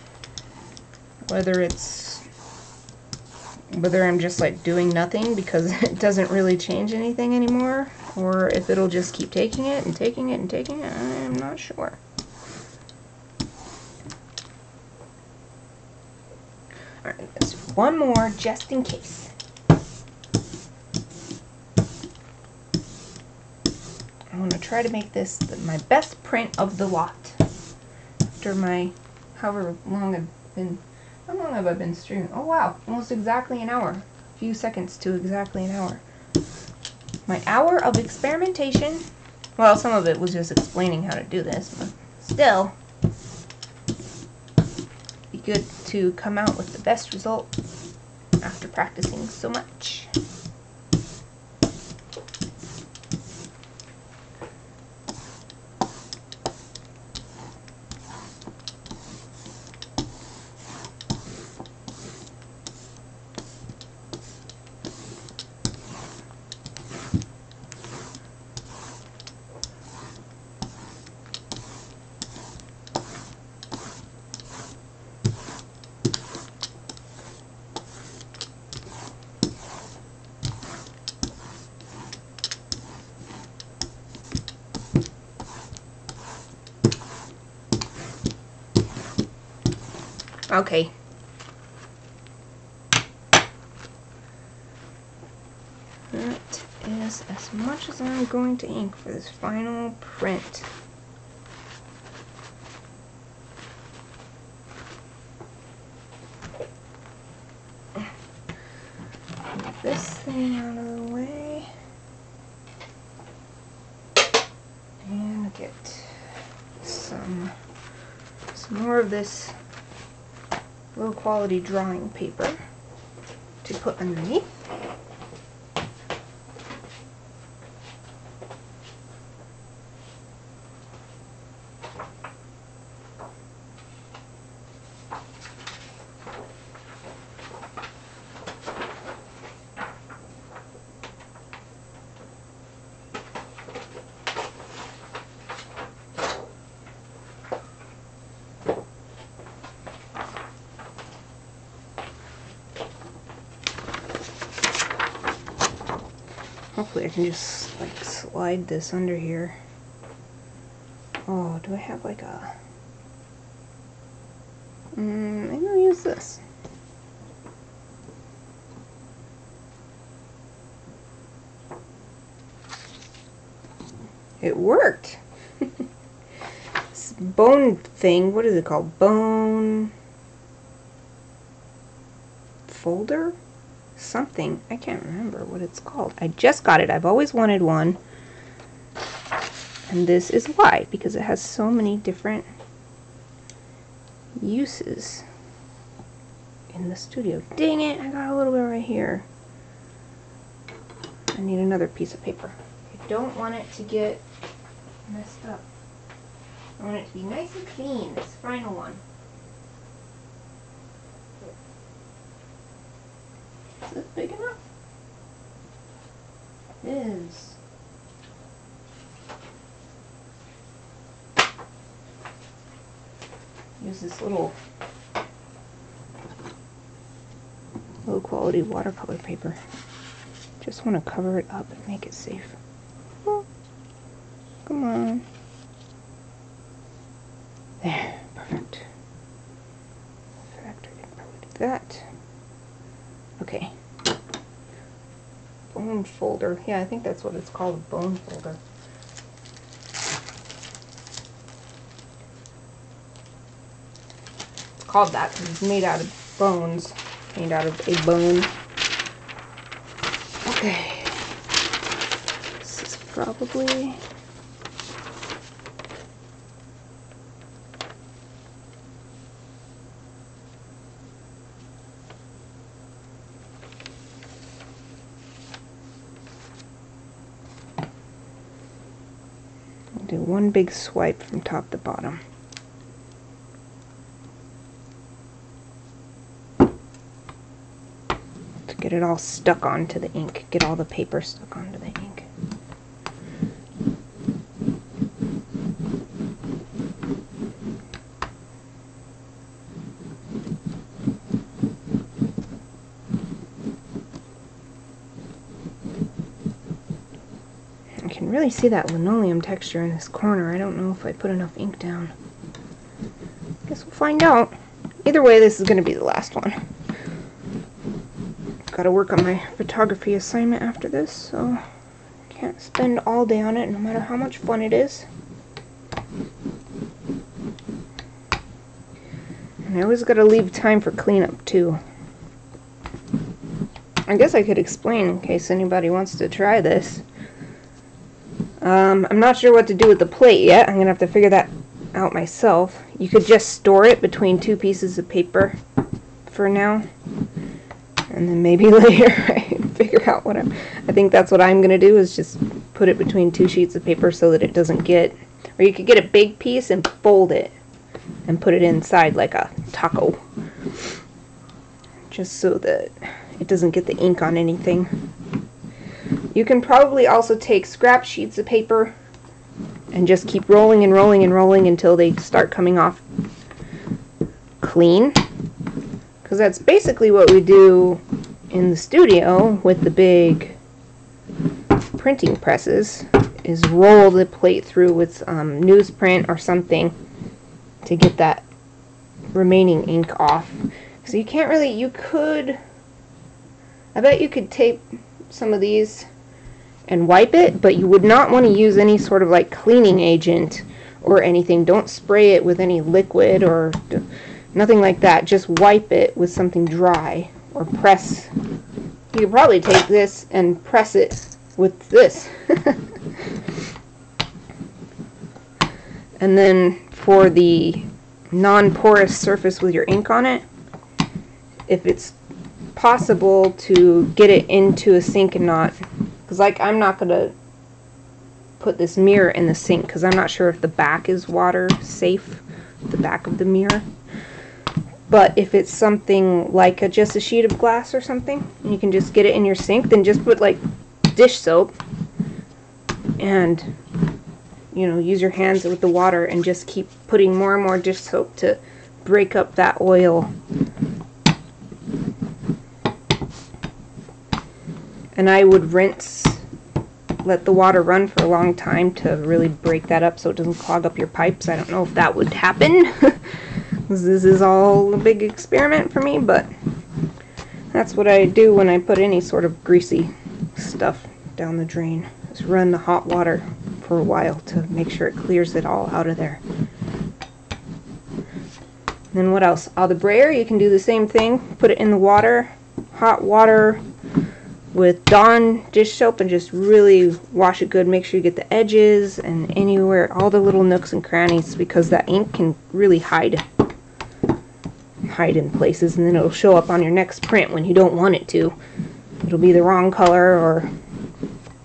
whether I'm just like doing nothing because it doesn't really change anything anymore, or if it'll just keep taking it and taking it and taking it. I'm not sure. Alright, let's do one more just in case. I'm going to try to make this my best print of the lot. After my, however long I've been, how long have I been streaming? Oh wow, almost exactly an hour. A few seconds to exactly an hour. My hour of experimentation. Well, some of it was just explaining how to do this, but still. Good to come out with the best result after practicing so much. Okay. That is as much as I'm going to ink for this final print. Move this thing out of the way. And get some more of this low quality drawing paper to put underneath. Hopefully I can just like slide this under here. Oh, do I have like a... maybe I'll use this. It worked! This bone thing, what is it called? Bone... folder? Something. I can't remember what it's called. I just got it. I've always wanted one. And this is why, because it has so many different uses in the studio. Dang it, I got a little bit right here. I need another piece of paper. I don't want it to get messed up. I want it to be nice and clean, this final one. Is this big enough? It is. Use this little low quality watercolor paper. Just want to cover it up and make it safe. Oh, come on. There, perfect. Factory imperfect that. Okay. Bone folder. Yeah, I think that's what it's called, a bone folder. It's called that because it's made out of bones. Made out of a bone. Okay. This is probably... do one big swipe from top to bottom. To get it all stuck onto the ink. Get all the paper stuck onto the ink. Really see that linoleum texture in this corner. I don't know if I put enough ink down. Guess we'll find out. Either way, this is going to be the last one. Got to work on my photography assignment after this, so can't spend all day on it, no matter how much fun it is. And I always got to leave time for cleanup too. I guess I could explain in case anybody wants to try this. I'm not sure what to do with the plate yet. I'm going to have to figure that out myself. You could just store it between two pieces of paper for now. And then maybe later I can figure out what I think that's what I'm going to do, is just put it between two sheets of paper so that it doesn't get... Or you could get a big piece and fold it and put it inside like a taco. Just so that it doesn't get the ink on anything. You can probably also take scrap sheets of paper and just keep rolling and rolling and rolling until they start coming off clean. Because that's basically what we do in the studio with the big printing presses, is roll the plate through with newsprint or something to get that remaining ink off. So you can't really, you could, I bet you could tape some of these and wipe it, but you would not want to use any sort of like cleaning agent or anything. Don't spray it with any liquid or nothing like that. Just wipe it with something dry or press. You could probably take this and press it with this. And then for the non-porous surface with your ink on it, if it's possible to get it into a sink and not, because like I'm not going to put this mirror in the sink because I'm not sure if the back is water safe, the back of the mirror. But if it's something like a, just a sheet of glass or something, and you can just get it in your sink, then just put like dish soap and, you know, use your hands with the water and just keep putting more and more dish soap to break up that oil. And I would rinse, let the water run for a long time to really break that up so it doesn't clog up your pipes. I don't know if that would happen. This is all a big experiment for me, but that's what I do when I put any sort of greasy stuff down the drain. Just run the hot water for a while to make sure it clears it all out of there. Then what else? Au de brayer, you can do the same thing. Put it in the water, hot water, with Dawn dish soap and just really wash it good. Make sure you get the edges and anywhere, all the little nooks and crannies, because that ink can really hide in places, and then it'll show up on your next print when you don't want it to. It'll be the wrong color or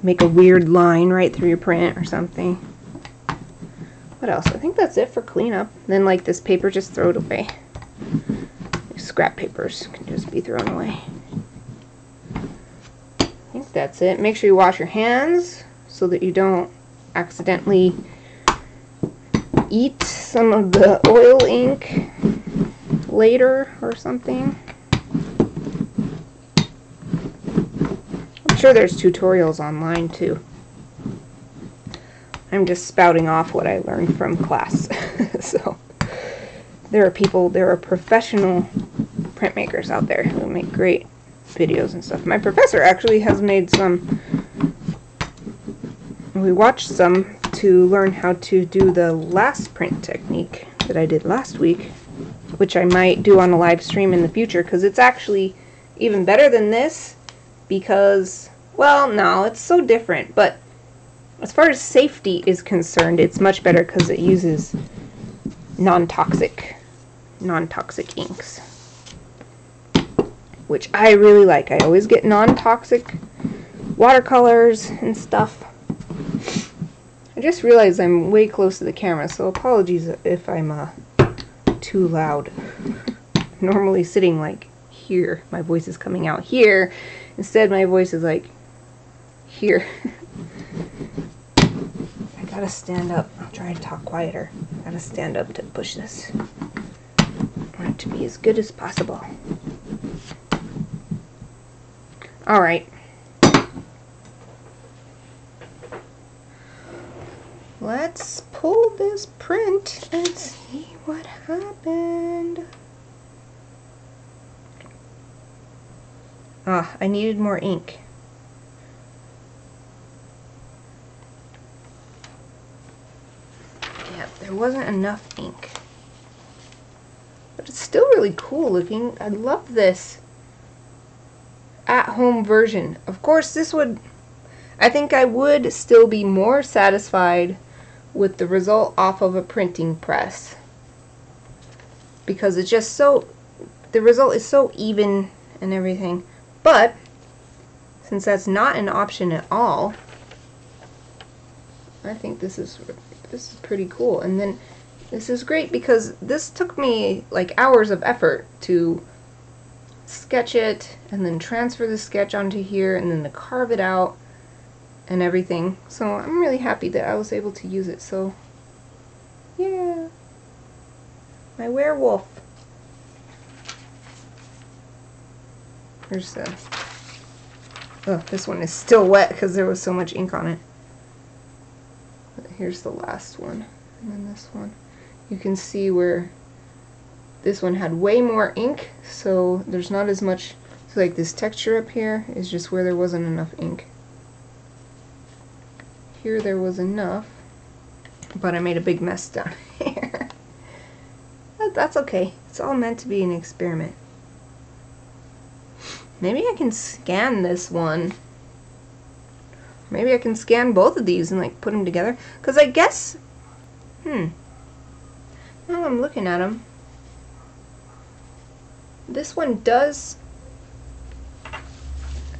make a weird line right through your print or something. What else? I think that's it for cleanup. Then like this paper, just throw it away. Scrap papers can just be thrown away. I think that's it. Make sure you wash your hands so that you don't accidentally eat some of the oil ink later or something. I'm sure there's tutorials online too. I'm just spouting off what I learned from class. So there are professional printmakers out there who make great videos and stuff. My professor actually has made some. We watched some to learn how to do the last print technique that I did last week, which I might do on a live stream in the future, because it's actually even better than this because, well, no, it's so different, but as far as safety is concerned, it's much better because it uses non-toxic inks, which I really like. I always get non-toxic watercolors and stuff. I just realized I'm way close to the camera, so apologies if I'm too loud. Normally sitting like here, my voice is coming out here. Instead, my voice is like here. I gotta stand up. I'll try to talk quieter. I gotta stand up to push this. I want it to be as good as possible. Alright. Let's pull this print and see what happened. Ah, I needed more ink. Yeah, there wasn't enough ink. But it's still really cool looking. I love this at-home version. Of course, this would, I think I would still be more satisfied with the result off of a printing press, because it's just so, the result is so even and everything. But since that's not an option at all, I think this is pretty cool. And then this is great because this took me like hours of effort to sketch it and then transfer the sketch onto here and then to carve it out and everything. So I'm really happy that I was able to use it. So yeah, my werewolf. Here's the, oh, this one is still wet because there was so much ink on it. But here's the last one, and then this one. You can see where This one had way more ink, so there's not as much, so like this texture up here is just where there wasn't enough ink. Here there was enough, but I made a big mess down here. That's okay. It's all meant to be an experiment. Maybe I can scan this one. Maybe I can scan both of these and like put them together. Because I guess, now I'm looking at them, this one does,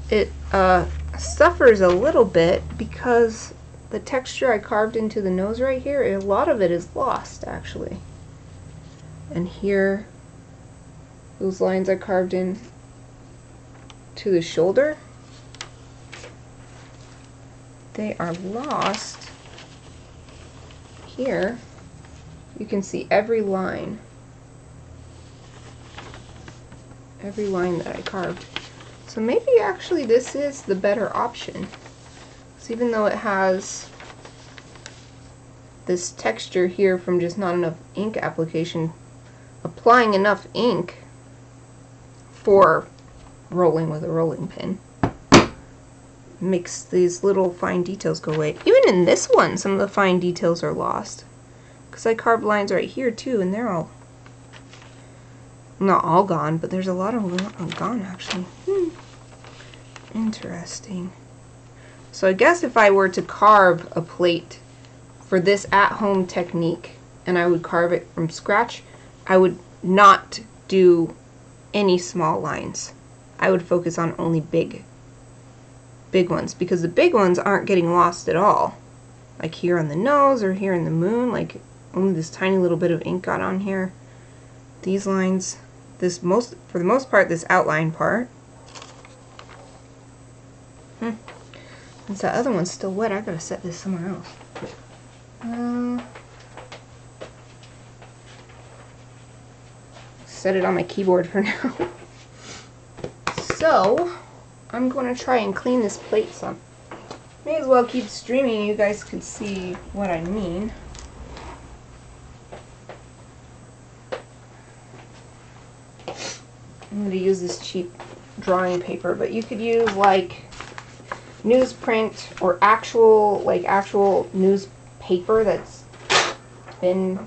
it suffers a little bit because the texture I carved into the nose right here, a lot of it is lost actually. And here, those lines I carved in to the shoulder, they are lost. Here, you can see every line that I carved. So maybe actually this is the better option. So even though it has this texture here from just not enough ink application, applying enough ink for rolling with a rolling pin makes these little fine details go away. Even in this one, some of the fine details are lost. Because I carved lines right here too, and they're all, not all gone, but there's a lot of them gone actually. Interesting. So I guess if I were to carve a plate for this at-home technique, and I would carve it from scratch, I would not do any small lines. I would focus on only big ones, because the big ones aren't getting lost at all. Like here on the nose or here in the moon, like only this tiny little bit of ink got on here. These lines, for the most part, this outline part. Since that other one's still wet, I gotta set this somewhere else. Set it on my keyboard for now. So, I'm going to try and clean this plate some. May as well keep streaming, you guys can see what I mean. I'm going to use this cheap drawing paper, but you could use like newsprint or actual news paper that's been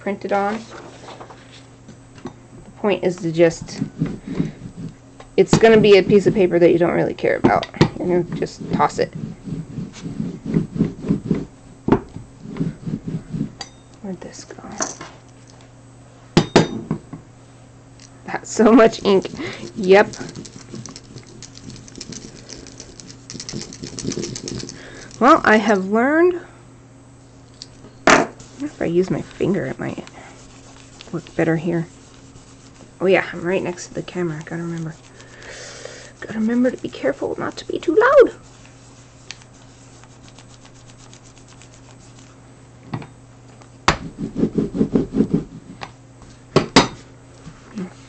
printed on. Point is to just, it's going to be a piece of paper that you don't really care about, and just toss it. Where'd this go? That's so much ink. Yep. Well, I have learned, if I use my finger it might work better here. Oh yeah, I'm right next to the camera, I gotta remember. Gotta remember to be careful not to be too loud.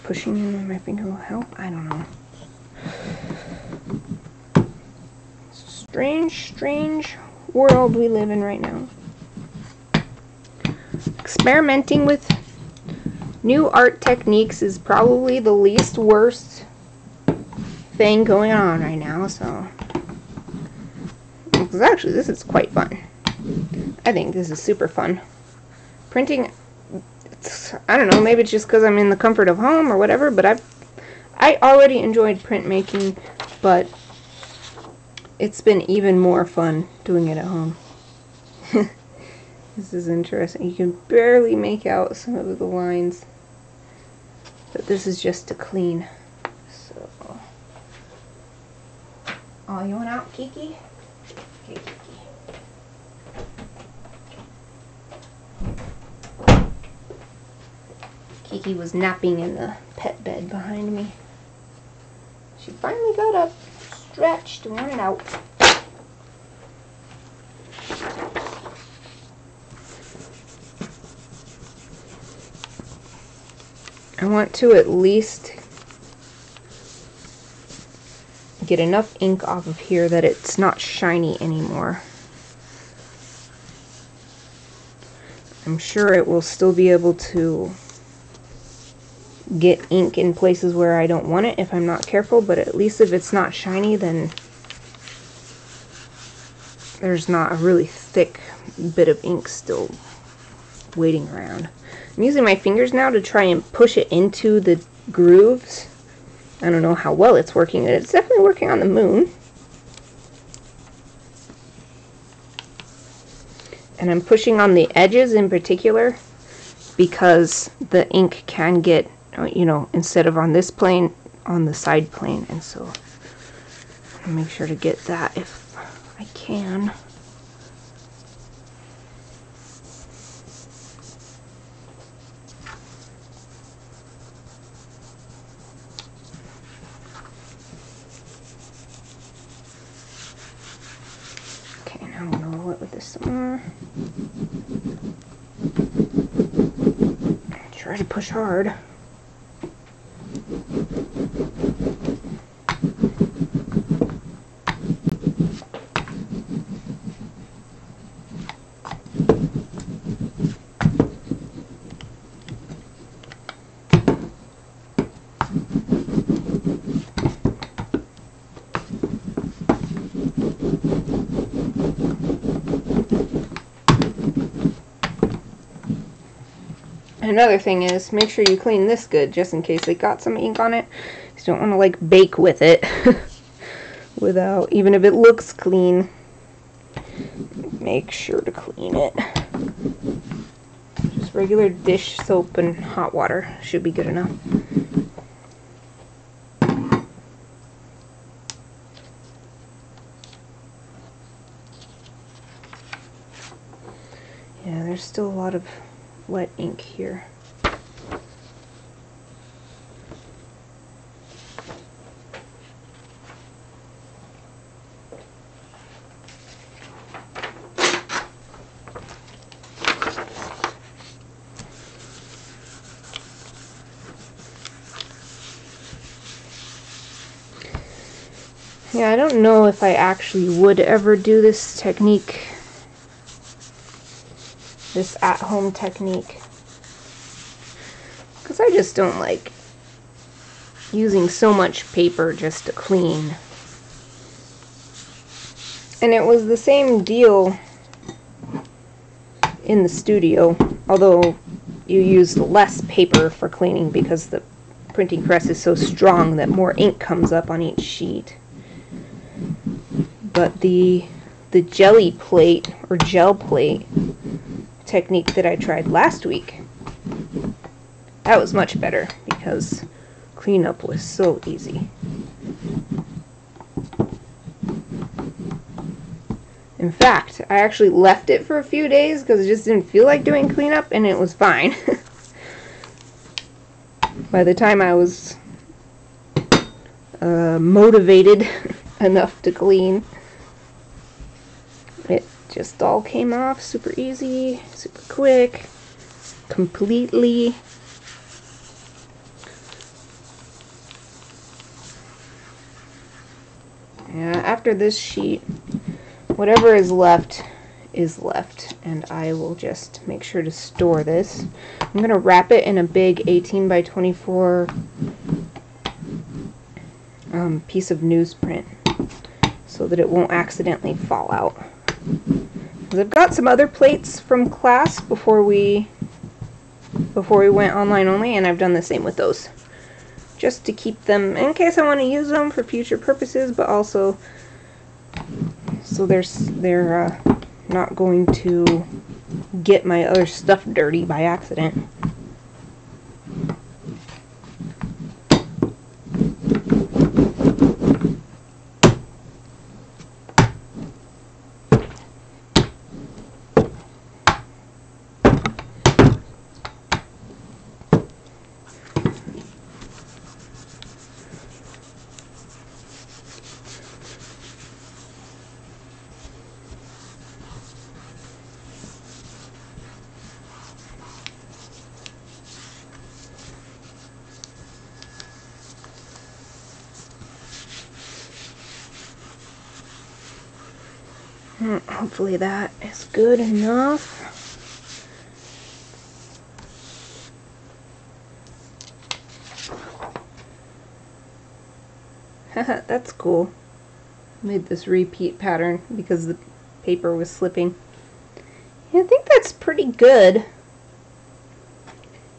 Pushing in with my finger will help? I don't know. Strange, strange world we live in right now. Experimenting with new art techniques is probably the least worst thing going on right now, so. Because actually, this is quite fun. I think this is super fun. Printing, it's, I don't know, maybe it's just because I'm in the comfort of home or whatever, but I already enjoyed printmaking, but it's been even more fun doing it at home. This is interesting. You can barely make out some of the lines. But this is just to clean. So, oh, you want out, Kiki? Okay, Kiki. Kiki was napping in the pet bed behind me. She finally got up, stretched, and wanted out. I want to at least get enough ink off of here that it's not shiny anymore. I'm sure it will still be able to get ink in places where I don't want it if I'm not careful, but at least if it's not shiny, then there's not a really thick bit of ink still waiting around. I'm using my fingers now to try and push it into the grooves. I don't know how well it's working. It's definitely working on the moon. And I'm pushing on the edges in particular because the ink can get, you know, instead of on this plane, on the side plane. And so I'll make sure to get that if I can. Try to push hard. Another thing is, make sure you clean this good just in case it got some ink on it. You don't want to like bake with it without, even if it looks clean, make sure to clean it. Just regular dish soap and hot water should be good enough. Yeah, there's still a lot of wet ink here. Yeah, I don't know if I actually would ever do this technique, this at-home technique, because I just don't like using so much paper just to clean. And it was the same deal in the studio, although you use less paper for cleaning because the printing press is so strong that more ink comes up on each sheet. But the jelly plate or gel plate technique that I tried last week, that was much better because cleanup was so easy. In fact, I actually left it for a few days because it just didn't feel like doing cleanup, and it was fine. By the time I was motivated enough to clean, it just all came off super easy, super quick, completely. Yeah, after this sheet, whatever is left, and I will just make sure to store this. I'm going to wrap it in a big 18x24 piece of newsprint so that it won't accidentally fall out. I've got some other plates from class before we went online only, and I've done the same with those just to keep them in case I want to use them for future purposes, but also so they're not going to get my other stuff dirty by accident. Hopefully that is good enough. That's cool. Made this repeat pattern because the paper was slipping. Yeah, I think that's pretty good.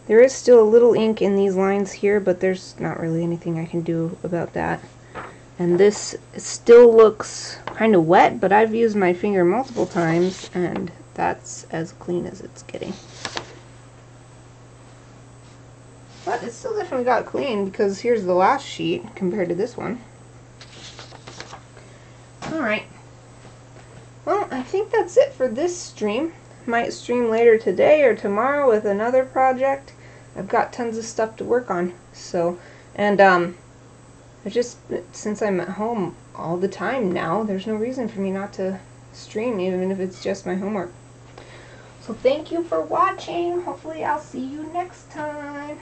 There is still a little ink in these lines here, but there's not really anything I can do about that. And this still looks kind of wet, but I've used my finger multiple times, and that's as clean as it's getting. But it still definitely got clean, because here's the last sheet compared to this one. Alright. Well, I think that's it for this stream. Might stream later today or tomorrow with another project. I've got tons of stuff to work on, so, and since I'm at home all the time now, there's no reason for me not to stream, even if it's just my homework. So thank you for watching. Hopefully I'll see you next time.